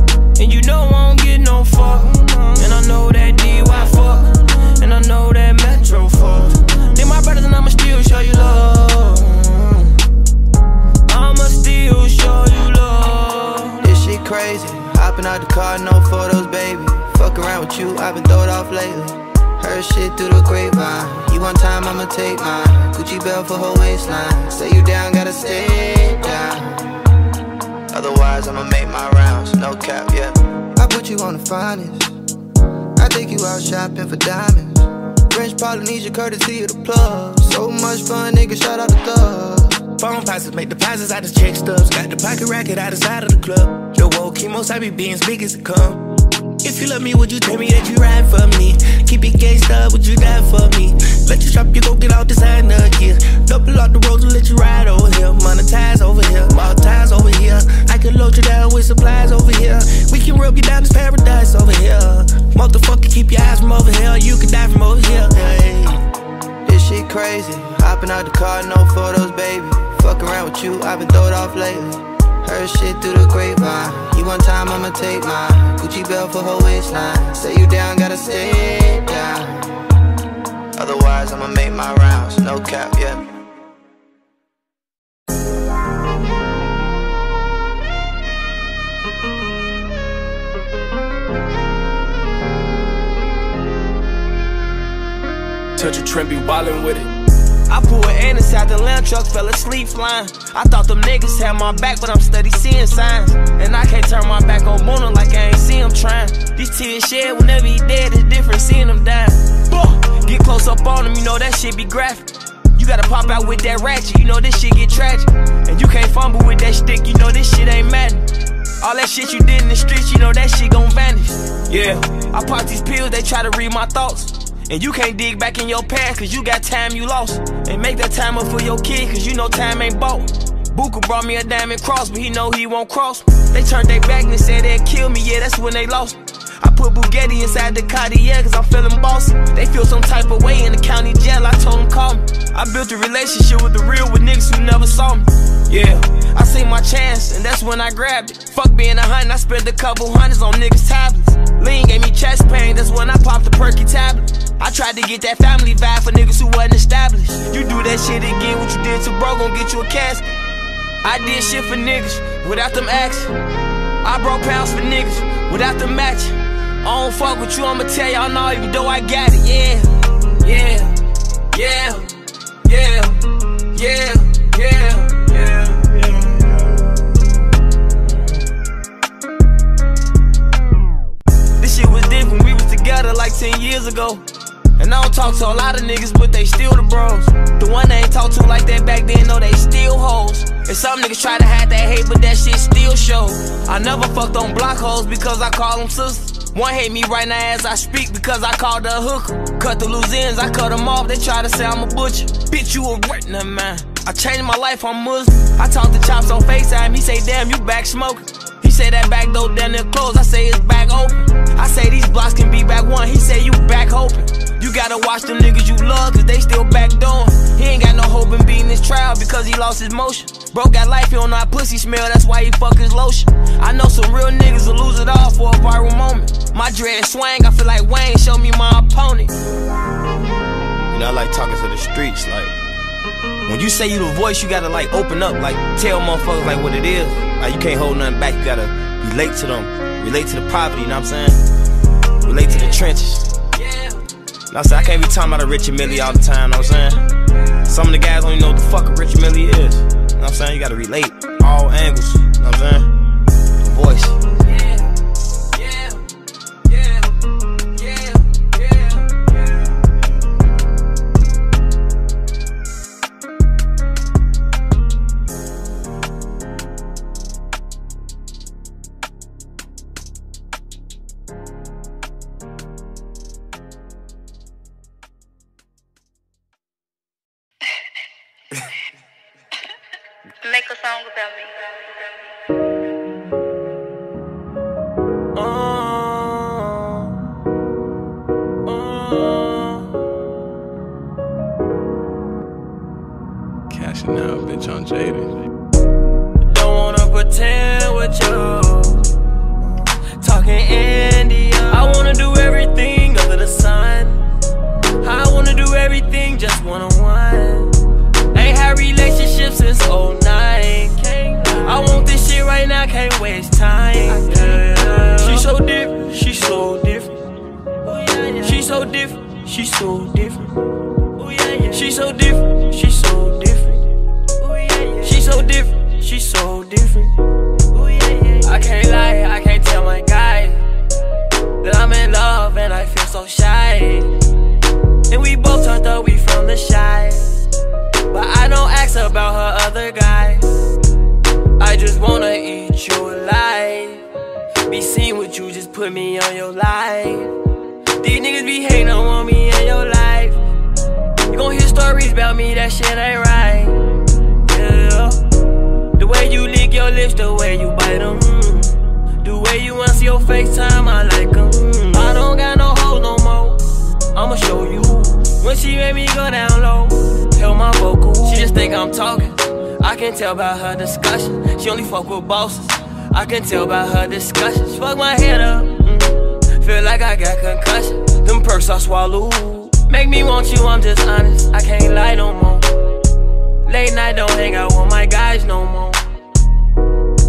and you know I don't get no fuck. And I know that D Y fuck, and I know that Metro fuck. They my brothers and I'ma still show you love. I'ma still show you love. This shit crazy, hopping out the car, no photos, baby. Fuck around with you, I've been throwed off lately. Heard shit through the grapevine. You on time, I'ma take mine. Gucci belt for her waistline. Say you down, gotta stay down. Otherwise, I'ma make my rounds, no cap, yeah. I put you on the finest. I take you out shopping for diamonds. French Polynesia, courtesy of the plug. So much fun, nigga, shout out to thugs. Phone passes, make deposits, I just check stubs. Got the pocket racket out the side of the club. The woke chemos, I be being as big as it come. If you love me, would you tell me that you ride for me? Keep B B K stud, would you die for me? Let you shop, you go get all designer gear. Double up the roads and let you ride over here. Monetize over here, monetize over here. I can load you down with supplies over here. We can rub you down to paradise over here. Motherfucker, keep your eyes from over here. You can die from over here, hey. This shit crazy. Hopping out the car, no photos, baby. Fuck around with you, I've been throwed off lately. Heard shit through the grapevine. You want time, I'ma take mine. Gucci belt for her waistline. Say you down, gotta stay down. Otherwise, I'ma make my rounds. No cap, yeah. Touch a trend, be wildin' with it. I pulled an inside the lamb truck, fell asleep flying. I thought them niggas had my back, but I'm steady seeing signs. And I can't turn my back on Boona like I ain't see him trying. These tears shed whenever he dead, it's different seeing him dying. Get close up on him, you know that shit be graphic. You gotta pop out with that ratchet, you know this shit get tragic. And you can't fumble with that stick, you know this shit ain't maddening. All that shit you did in the streets, you know that shit gon' vanish. Yeah, I pop these pills, they try to read my thoughts. And you can't dig back in your past, cause you got time you lost. And make that time up for your kid, cause you know time ain't bought. Buka brought me a diamond cross, but he know he won't cross me. They turned their back and said they'd kill me, yeah, that's when they lost me. I put Bugatti inside the Cartier, cause I'm feeling bossy. They feel some type of way in the county jail, I told them call me. I built a relationship with the real, with niggas who never saw me. Yeah, I seen my chance, and that's when I grabbed it. Fuck being a huntin', I spent a couple hundreds on niggas' tablets. Lean gave me chest pain, that's when I popped the perky tablet. I tried to get that family vibe for niggas who wasn't established. You do that shit again, what you did to bro, gon' get you a casket. I did shit for niggas, without them action. I broke pounds for niggas, without them matching. I don't fuck with you, I'ma tell y'all no, even though I got it, yeah. Yeah, yeah, yeah, yeah, yeah. Like ten years ago. And I don't talk to a lot of niggas, but they still the bros. The one I ain't talked to like that back then, no, they still hoes. And some niggas try to hide that hate, but that shit still show. I never fucked on block hoes because I call them sisters. One hate me right now as I speak because I called her a hooker. Cut the loose ends, I cut them off, they try to say I'm a butcher. Bitch, you a rat, never mind. I changed my life, I'm Muslim. I talked to Chops on FaceTime, he say, damn, you back smoking. He say that back door down there closed, I say it's back open. I say these blocks can be back one, he say you back hoping. You gotta watch them niggas you love, cause they still back doing. He ain't got no hope in beating his trial because he lost his motion. Bro got life, he don't know how pussy smell, that's why he fuck his lotion. I know some real niggas will lose it all for a viral moment. My dread swang, I feel like Wayne, show me my opponent. You know, I like talking to the streets, like, when you say you the voice, you gotta like open up, like tell motherfuckers like what it is. Like you can't hold nothing back, you gotta relate to them. Relate to the poverty, you know what I'm saying? Relate to the trenches. You know what I'm saying? I can't be talking about a Richie Millie all the time, you know what I'm saying? Some of the guys don't even know what the fuck a Richie Millie is. You know what I'm saying? You gotta relate. All angles, you know what I'm saying? The voice. Put me on your life. These niggas be hating on worries about me, that shit ain't right. Yeah. The way you lick your lips, the way you bite them. Mm. The way you answer your FaceTime, I like them. Mm. I don't got no hoes no more. I'ma show you. When she made me go down low, held my vocal. She just think I'm talking. I can tell by her discussion. She only fuck with bosses. I can tell by her discussions. Fuck my head up. Mm. Feel like I got concussion. Them perks I swallow. Make me want you, I'm just honest. I can't lie no more. Late night don't hang out with my guys no more.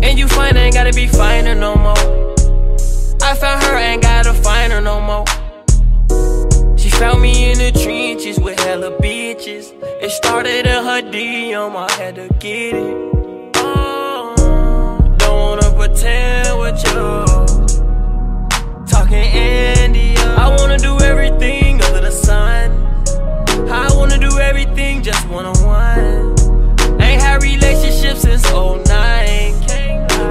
And you fine, ain't gotta be finer no more. I found her, ain't gotta find her no more. She found me in the trenches with hella bitches. It started in her D M, I had to get it. Pretend with you, talking India. I wanna do everything under the sun. I wanna do everything just one-on-one. Ain't had relationships since oh nine.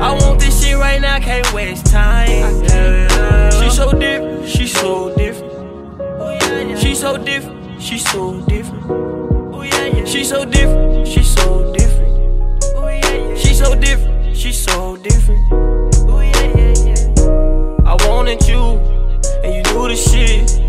I want this shit right now, can't waste time. Yeah. She so different, she so different. She so different, she so different. She so different, she so different. She so different. She's so different. Ooh, yeah, yeah, yeah. I wanted you, and you knew the shit.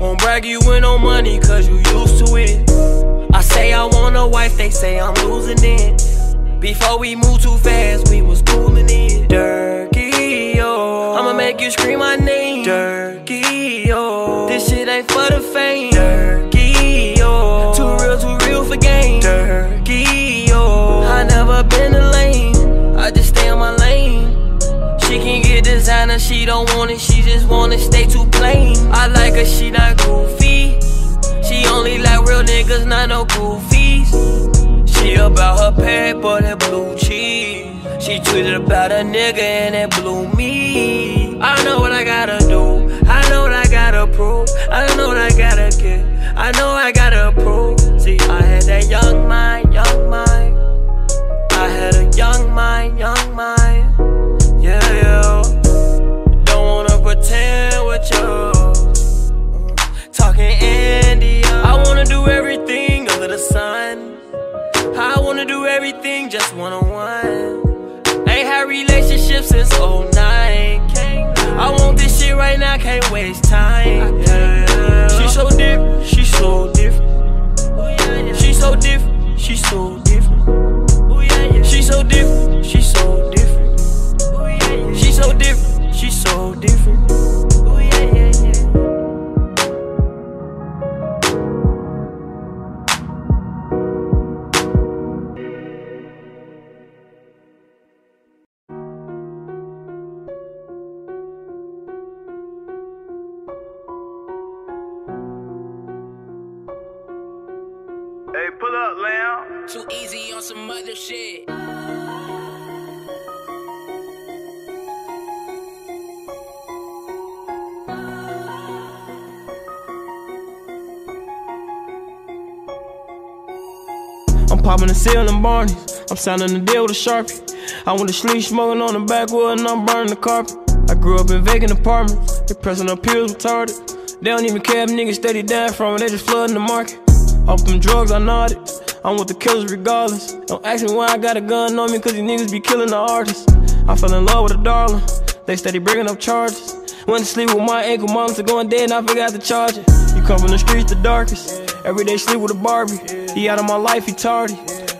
Won't brag you with no money, cause you used to it. I say I want a wife, they say I'm losing it. Before we moved too fast, we was cooling it. Dirk-y-o, I'ma make you scream my name. Dirk-y-o, this shit ain't for the fame. Dirk-y-o, too real, too real for game. Dirk-y-o, I never been a lame. I just stay on my lane. She can get designer, she don't want it. She just wanna stay too plain. I like her, she not goofy. She only like real niggas, not no goofies. She about her paper, that blue cheese. She tweeted about a nigga and it blew me. I know what I gotta do, I know what I gotta prove, I know what I gotta get, I know I gotta prove. See, I had that young mind, young mind. I had a young mind, young mind. Yeah, yeah. Don't wanna pretend with you. Talking India. I wanna do everything under the sun. I wanna do everything just one-on-one. Ain't had relationships since oh nine. I want this shit right now, can't waste time. Yeah. She so different, she so different. She so different, she so different. She's so different, she's so different. She's so different, she's so different. Ooh, yeah, yeah, yeah. Hey, pull up, Lamb. Too easy on some other shit. I'm popping a seal in Barney's. I'm signing a deal with a Sharpie. I want to sleep smoking on the backwood and I'm burning the carpet. I grew up in vacant apartments. They pressing up pills retarded. They don't even care if niggas steady dying from it. They just flooding the market. Off them drugs, I nodded. I'm with the killers regardless. Don't ask me why I got a gun on me, cause these niggas be killing the artists. I fell in love with a darling. They steady bringing up charges. Went to sleep with my ankle monitor going dead and I forgot to charge it. You come from the streets, the darkest. Every day sleep with a Barbie. He out of my life, he tardy.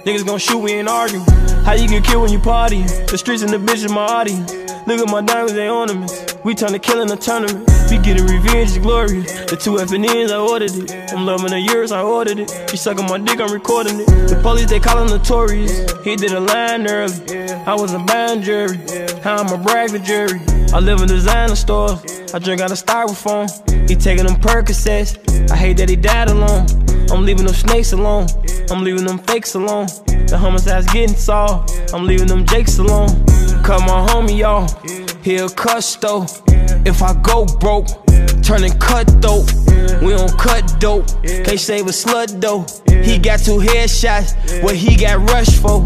Niggas gon' shoot, we ain't argue. How you get killed when you party? The streets and the bitches my audience. Look at my diamonds, they ornaments. We turn to killing a tournament. We getting revenge, it's glorious. The two F N Ns, I ordered it. I'm loving the years, I ordered it. She sucking my dick, I'm recording it. The police, they callin' notorious. He did a line early. I wasn't buying jury. How I'ma brag the jury? I live in designer stores. I drink out of styrofoam. He taking them Percocets. I hate that he died alone. I'm leaving them snakes alone. I'm leaving them fakes alone. The homicide's getting solved. I'm leaving them jakes alone. Cut my homie off. He'll cuss though. If I go broke, turning cutthroat. We don't cut dope. Can't save a slut though. He got two headshots. What he got rushed for?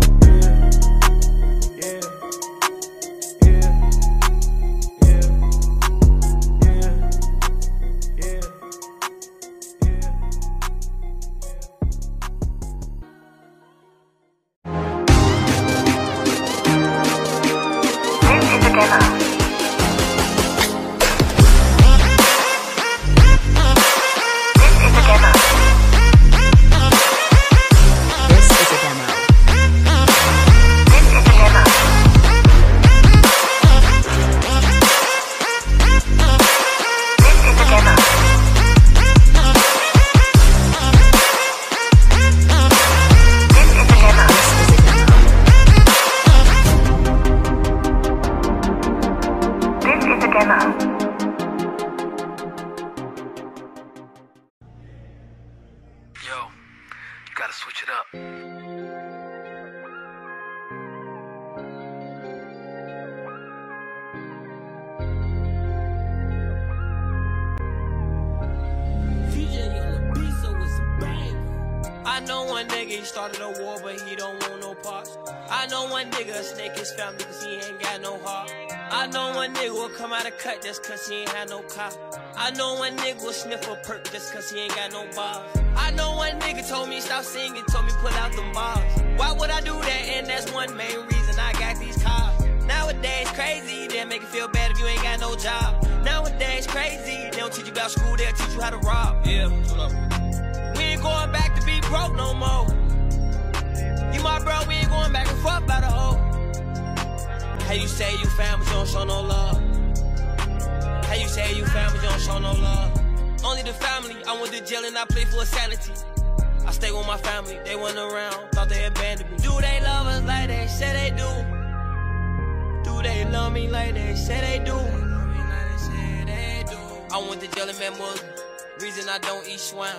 gotta switch it up. I know one nigga, he started a war, but he don't want no parts. I know one nigga, snake his family cause he ain't got no heart. I know one nigga will come out of cut just cause he ain't had no cop. I know one nigga will sniff a perk just cause he ain't got no bars. I know one nigga told me stop singing, told me pull out the bars. Why would I do that? And that's one main reason I got these cars. Nowadays crazy, they make you feel bad if you ain't got no job. Nowadays crazy, they don't teach you about school, they'll teach you how to rob. Yeah, what up? We ain't going back to be broke no more. You my bro, we ain't going back and forth by the hoe. How you say you family, you don't show no love? How you say you family, you don't show no love? Only the family, I went to jail and I played for insanity. I stayed with my family, they went around, thought they abandoned me. Do they love us like they say they do? Do they love me like they say they do? I went to jail and met Muslims. Reason I don't eat swine.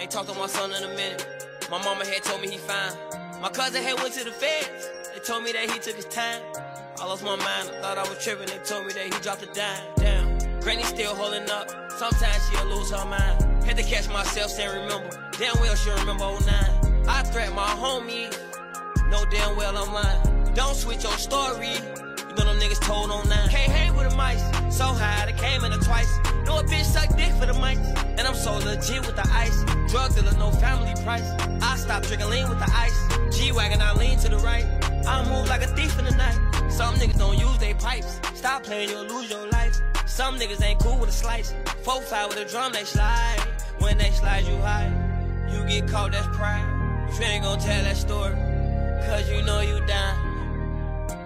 Ain't talked to my son in a minute. My mama had told me he fine. My cousin had went to the feds. They told me that he took his time. I lost my mind. I thought I was tripping. They told me that he dropped a dime. Damn. Granny still holding up. Sometimes she'll lose her mind. Had to catch myself saying remember. Damn well she'll remember oh nine. I threat my homies. Know damn well I'm lying. Don't switch your story. You know them niggas told on nine. Can't hang with the mice. So high they came in her twice. Know a bitch suck dick for the mice. And I'm so legit with the ice. Drug dealer, no family price. I stop drinking lean with the ice. G-Wagon, I lean to the right. I move like a thief in the night. Some niggas don't use they pipes. Stop playing, you'll lose your life. Some niggas ain't cool with a slice. four five with a drum, they slide. When they slide, you hide. You get caught, that's pride. You ain't gon' tell that story, cause you know you dying.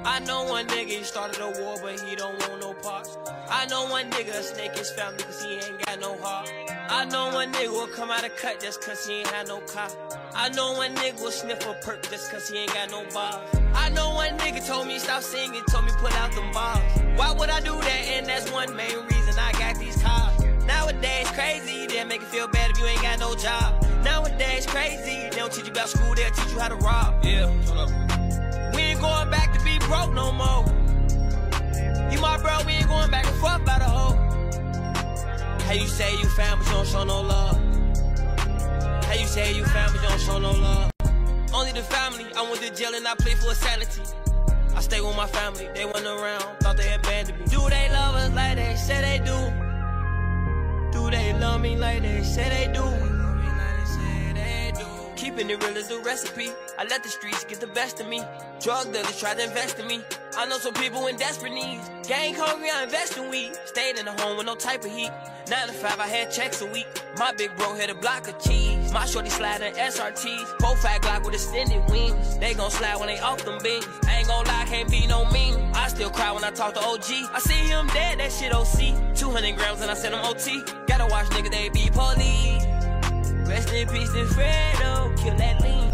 I know one nigga, he started a war, but he don't want no parts. I know one nigga, snake his family cause he ain't got no heart. I know one nigga will come out of cut just cause he ain't had no cop. I know one nigga will sniff a perk just cause he ain't got no bars. I know one nigga told me stop singing, told me pull out them bars. Why would I do that? And that's one main reason I got these cars. Nowadays crazy, they make you feel bad if you ain't got no job. Nowadays crazy, they don't teach you about school, they'll teach you how to rob. Yeah, what up? We ain't going back to be broke no more. You my bro, we ain't going back and forth by the hoe. How you say you family, you don't show no love? How you say you family, you don't show no love? Only the family, I went to jail and I played for insanity. I stayed with my family, they went around, thought they abandoned me. Do they love us like they say they do? Do they love me like they say they do? Keeping it real is the recipe. I let the streets get the best of me. Drug dealers try to invest in me. I know some people in desperate need. Gang hungry, I invest in weed. Stayed in the home with no type of heat. Nine to five, I had checks a week. My big bro had a block of cheese. My shorty slide in S R Ts. Four fat Glock with extended wings. They gon' slide when they off them beans. I ain't gon' lie, can't be no mean. I still cry when I talk to O G. I see him dead, that shit O C. two hundred grams and I sent him O T. Gotta watch niggas, they be police. Rest in peace and Fredo, kill that lean.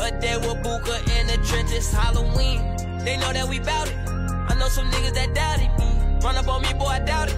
A day with Buka in the trenches, Halloween. They know that we bout it. I know some niggas that doubted me. Run up on me, boy, I doubt it.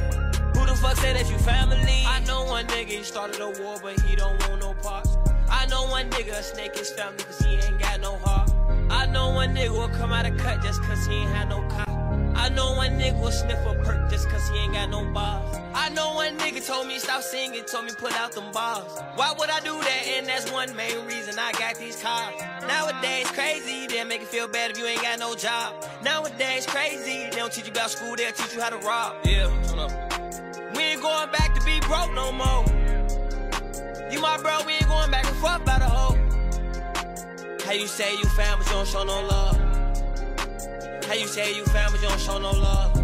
Who the fuck say that you family? I know one nigga, he started a war, but he don't want no parts. I know one nigga, snake his family cause he ain't got no heart. I know one nigga will come out of cut just cause he ain't had no cop. I know one nigga will sniff a perk just cause he ain't got no bars. I know one nigga told me stop singing, told me pull out them bars. Why would I do that? And that's one main reason I got these cars. Nowadays crazy, they make you feel bad if you ain't got no job. Nowadays crazy, they don't teach you about school, they'll teach you how to rob. Yeah, what up? We ain't going back to be broke no more. You my bro, we ain't going back and forth by the hoe. How you say you family, you don't show no love? How you say you family, you don't show no love?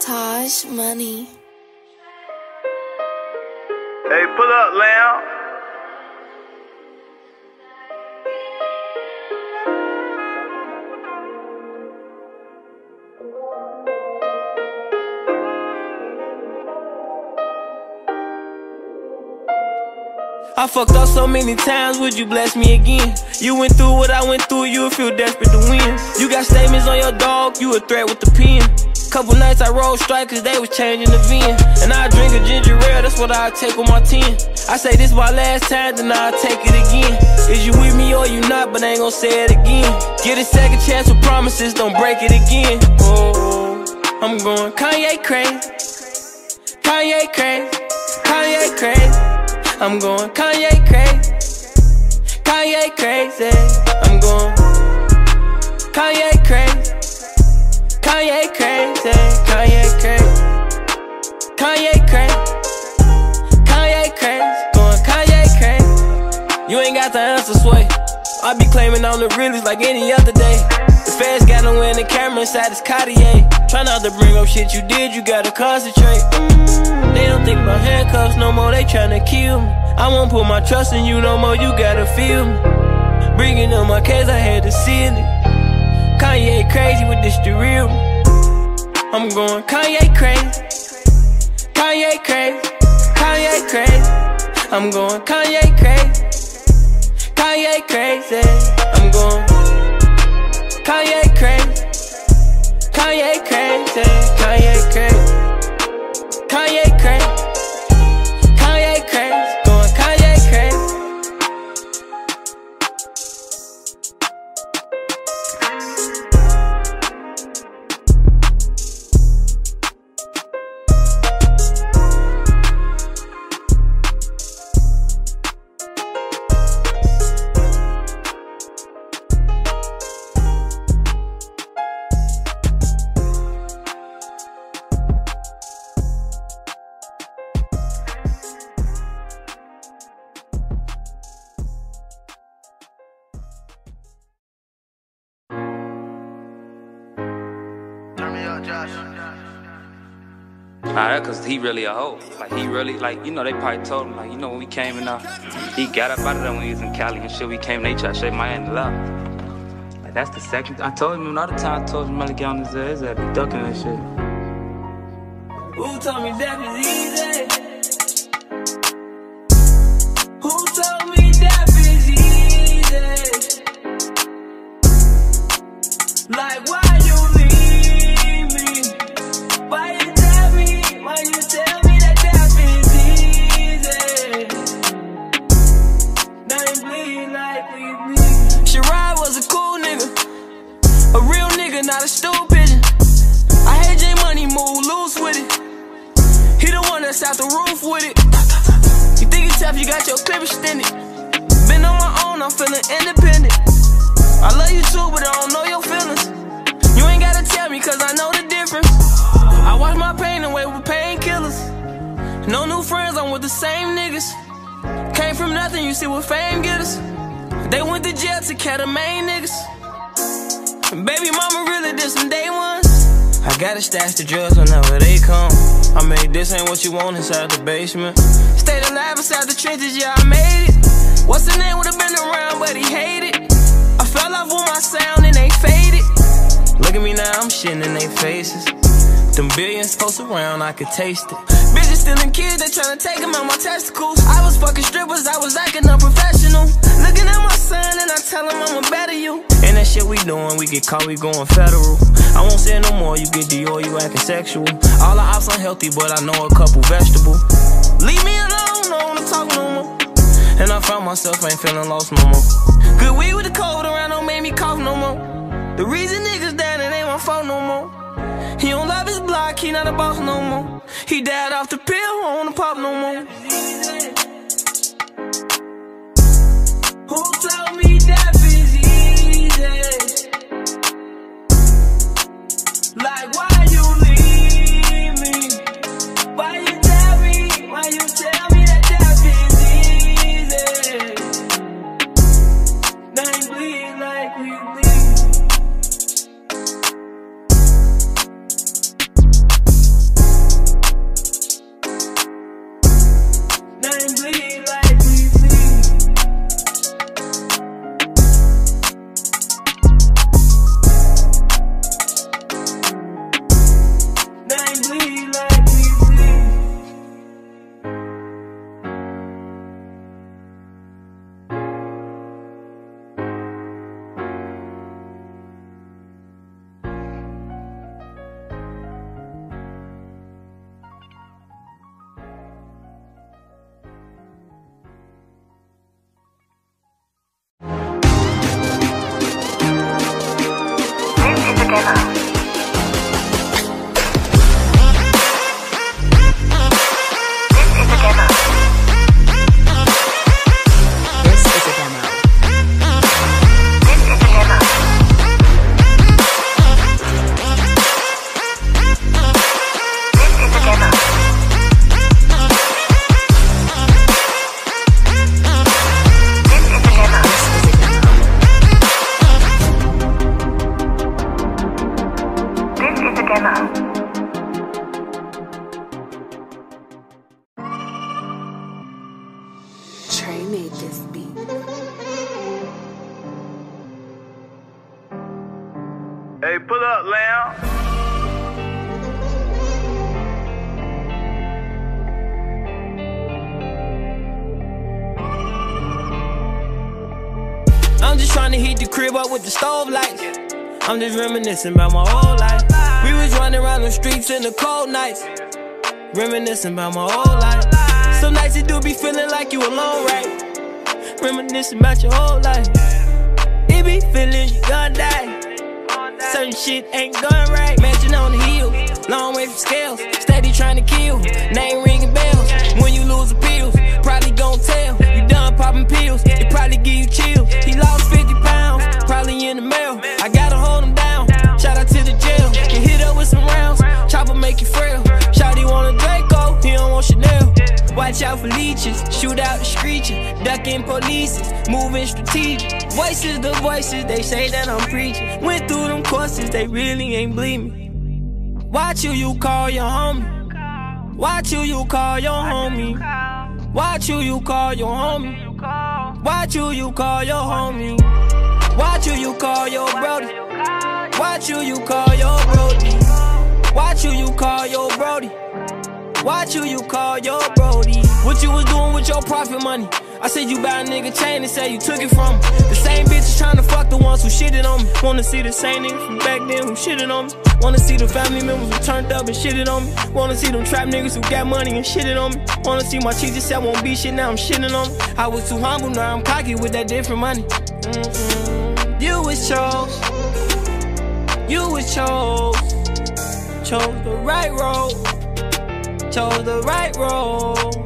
Taj Money. Hey, pull up, lamb. I fucked up so many times, would you bless me again? You went through what I went through, you would feel desperate to win. You got statements on your dog, you a threat with the pen. Couple nights I rolled strike cause they was changing the V N. And I drink a ginger ale, that's what I take with my ten. I say this my last time, then I take it again. Is you with me or you not, but I ain't gon' say it again. Get a second chance with promises, don't break it again. Oh, I'm going Kanye crazy, Kanye crazy, Kanye crazy. I'm going Kanye crazy, Kanye crazy. I'm going Kanye crazy, Kanye crazy, Kanye crazy, Kanye crazy, Kanye crazy, going Kanye crazy. You ain't got the answer, Sway. I be claiming on the realest like any other day. The feds got him in the camera inside his Cartier. Try not to bring up shit you did, you gotta concentrate. Mm, they don't think about handcuffs no more, they tryna kill me. I won't put my trust in you no more, you gotta feel me. Bringing up my case, I had to seal it. Kanye crazy with this the real. I'm going Kanye crazy, Kanye crazy, Kanye crazy. I'm going Kanye crazy, Kanye crazy. I'm going Kanye crazy, Kanye crazy, Kanye crazy, Kanye crazy, Kanye crazy, going Kanye crazy. Nah, that cause he really a hoe. Like he really, like, you know, they probably told him, like, you know, when we came and uh he got up out of there when he was in Cali and shit, we came and they tried to shake my hand up. Like that's the second th I told him another time I told him to get on his ass, I'd be ducking and shit. Who told me that was easy? Who told me that was easy? Like why you leave me? Why you Why you tell me that that is easy? Now you bleed like we bleed. Shirai was a cool nigga, a real nigga, not a stupid. I had J Money move loose with it. He the one that's out the roof with it. You think it's tough, you got your clip extended. Been on my own, I'm feeling independent. I love you too, but I don't know your feelings. You ain't gotta tell me, cause I know the difference. I wash my pain away with painkillers. No new friends, I'm with the same niggas. Came from nothing, you see what fame get us. They went to jail to cat the main niggas. Baby mama really did some day ones. I gotta stash the drugs whenever they come. I made this ain't what you want inside the basement. Stayed alive inside the trenches, yeah I made it. What's the name would've been around but he hated. I fell off with my sound and they faded. Look at me now, I'm shitting in they faces. Them billions close around, I could taste it. Bitches stealing kids, they tryna take them out my testicles. I was fucking strippers, I was acting unprofessional. Looking at my son and I tell him I'ma better you. And that shit we doing, we get caught, we going federal. I won't say no more, you get Dior, you acting sexual. All the ops unhealthy, but I know a couple vegetable. Leave me alone, don't wanna talk no more. And I found myself, ain't feeling lost no more. Good weed with the cold around, don't make me cough no more. The reason niggas down, it ain't my fault no more. He don't love his block, he not a boss no more. He died off the pill, don't wanna pop no more. Who told me that is easy? Like why you leave me? Why you tell me? Why you tell me that that is easy? Now you bleed like we bleed. Trey made this beat. Hey, pull up, Lamb. I'm just tryna heat the crib up with the stove lights. I'm just reminiscing about my whole life. We was running around the streets in the cold nights, reminiscing about my whole life. Some nights it do be feeling like you alone, right? Reminiscing about your whole life. It be feeling you gon' die. Certain shit ain't gone right. Mansion on the hill, long way from scales. Steady tryna kill, name ringing bells. When you lose appeals, probably gon' tell. You done popping pills, it probably give you chills. He lost fifty pounds, probably in the mail. I gotta hold him down, shout out to the jail. Get hit up with some rounds, chopper make you frail. Shawty want a Draco, he don't want Chanel. Watch out for leeches, shoot out the screeching, ducking police, moving strategic. Voices, the voices, they say that I'm preaching. Went through them courses, they really ain't believe me. Watch who you call your homie. Watch who you call your homie. Watch who you call your homie. Watch who you call your homie. Watch who you call your brody. Watch who you call your brody. Watch who you call your brody. Watch who you call your brody. What you was doing with your profit money? I said you buy a nigga chain and say you took it from me. The same bitches tryna fuck the ones who shitted on me. Wanna see the same niggas from back then who shitted on me. Wanna see the family members who turned up and shitted on me. Wanna see them trap niggas who got money and shitted on me. Wanna see my cheese just said won't be shit, now I'm shitting on me. I was too humble, now I'm cocky with that different money. Mm-mm. You was chose. You was chose. Chose the right road. Chose the right road.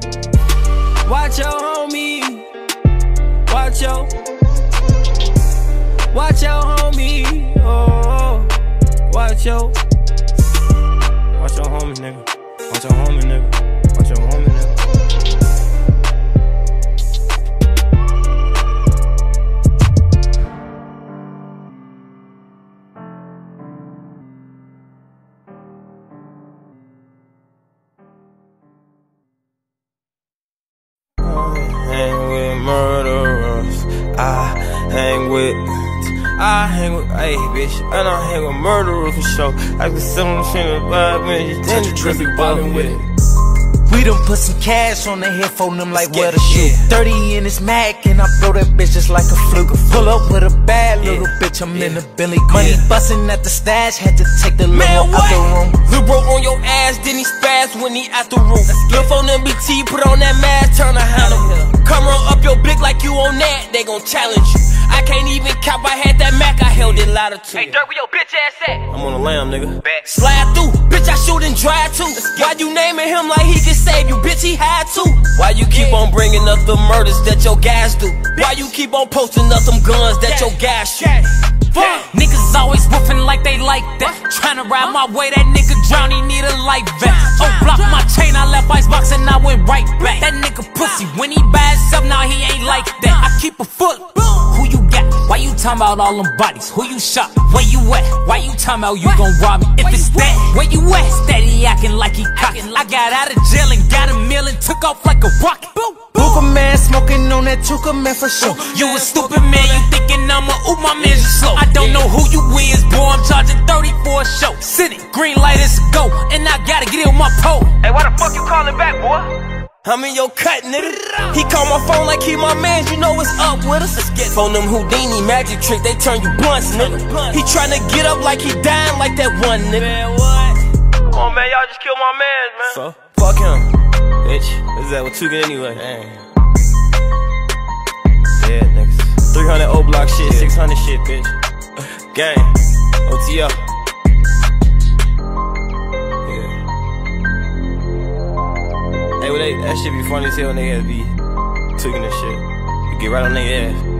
Watch your homie. Watch your. Watch your homie. Oh, watch your. Watch your homie, nigga. Watch your homie, nigga. Watch your homie, nigga. I hang with, ayy, bitch, and I hang with murderers for sure. I can sit on the shit in five minutes, then the trip be ballin' with it. We done put some cash on the head, phone them like where to shoot. thirty in this Mac, and I blow that bitch just like a fluke. Pull up with a bad little bitch, I'm in the Billy. Money bustin' at the stash, had to take the limo out the room. Lil bro on your ass, then he spaz when he out the roof. Lil phone M B T, put on that mask, turn a handle. Come run up your blick like you on that, they gon' challenge you. I can't even cap, I had that Mac, I held it louder too. Hey, Dirk, where your bitch ass at? I'm on a lamb, nigga. Back. Slide through, bitch, I shoot and drive too. Why you naming him like he can save you? Bitch, he high too. Why you keep on bringing up the murders that your guys do? Why you keep on posting up them guns that your guys shoot? Fuck. Niggas always woofing like they like that. Tryna ride my way, that nigga drown, he need a life vest. Oh, block my chain, I left Icebox and I went right back. That nigga pussy, when he by himself, now nah, he ain't like that. I keep a foot. Who you got? Why you talking about all them bodies? Who you shot? Where you at? Why you talking about you gon' rob me? If it's that, where you at? Steady acting like he cockin'. I got out of jail and got a meal and took off like a rocket. Booker man smoking on that Tuka man for sure. You a stupid man, you thinking I'm a oop, my man's slow. I don't know who you is, boy, I'm charging thirty for a show. Send it, green light is a go, and I gotta get it on my pole. Hey, why the fuck you calling back, boy? I'm in your cut, nigga. He call my phone like he my man, you know what's up with us. Let's get phone them Houdini magic trick, they turn you blunts, nigga. He tryna get up like he dying like that one, nigga. Man, what? Come on, man, y'all just killed my man, man. So? Fuck him. Bitch, is that what you get anyway? Damn. Yeah, niggas. three hundred O block shit, yeah. six hundred shit, bitch. Gang. O T L. Hey, well, they, that shit be funny as hell when they be tweaking this shit. You get right on their ass.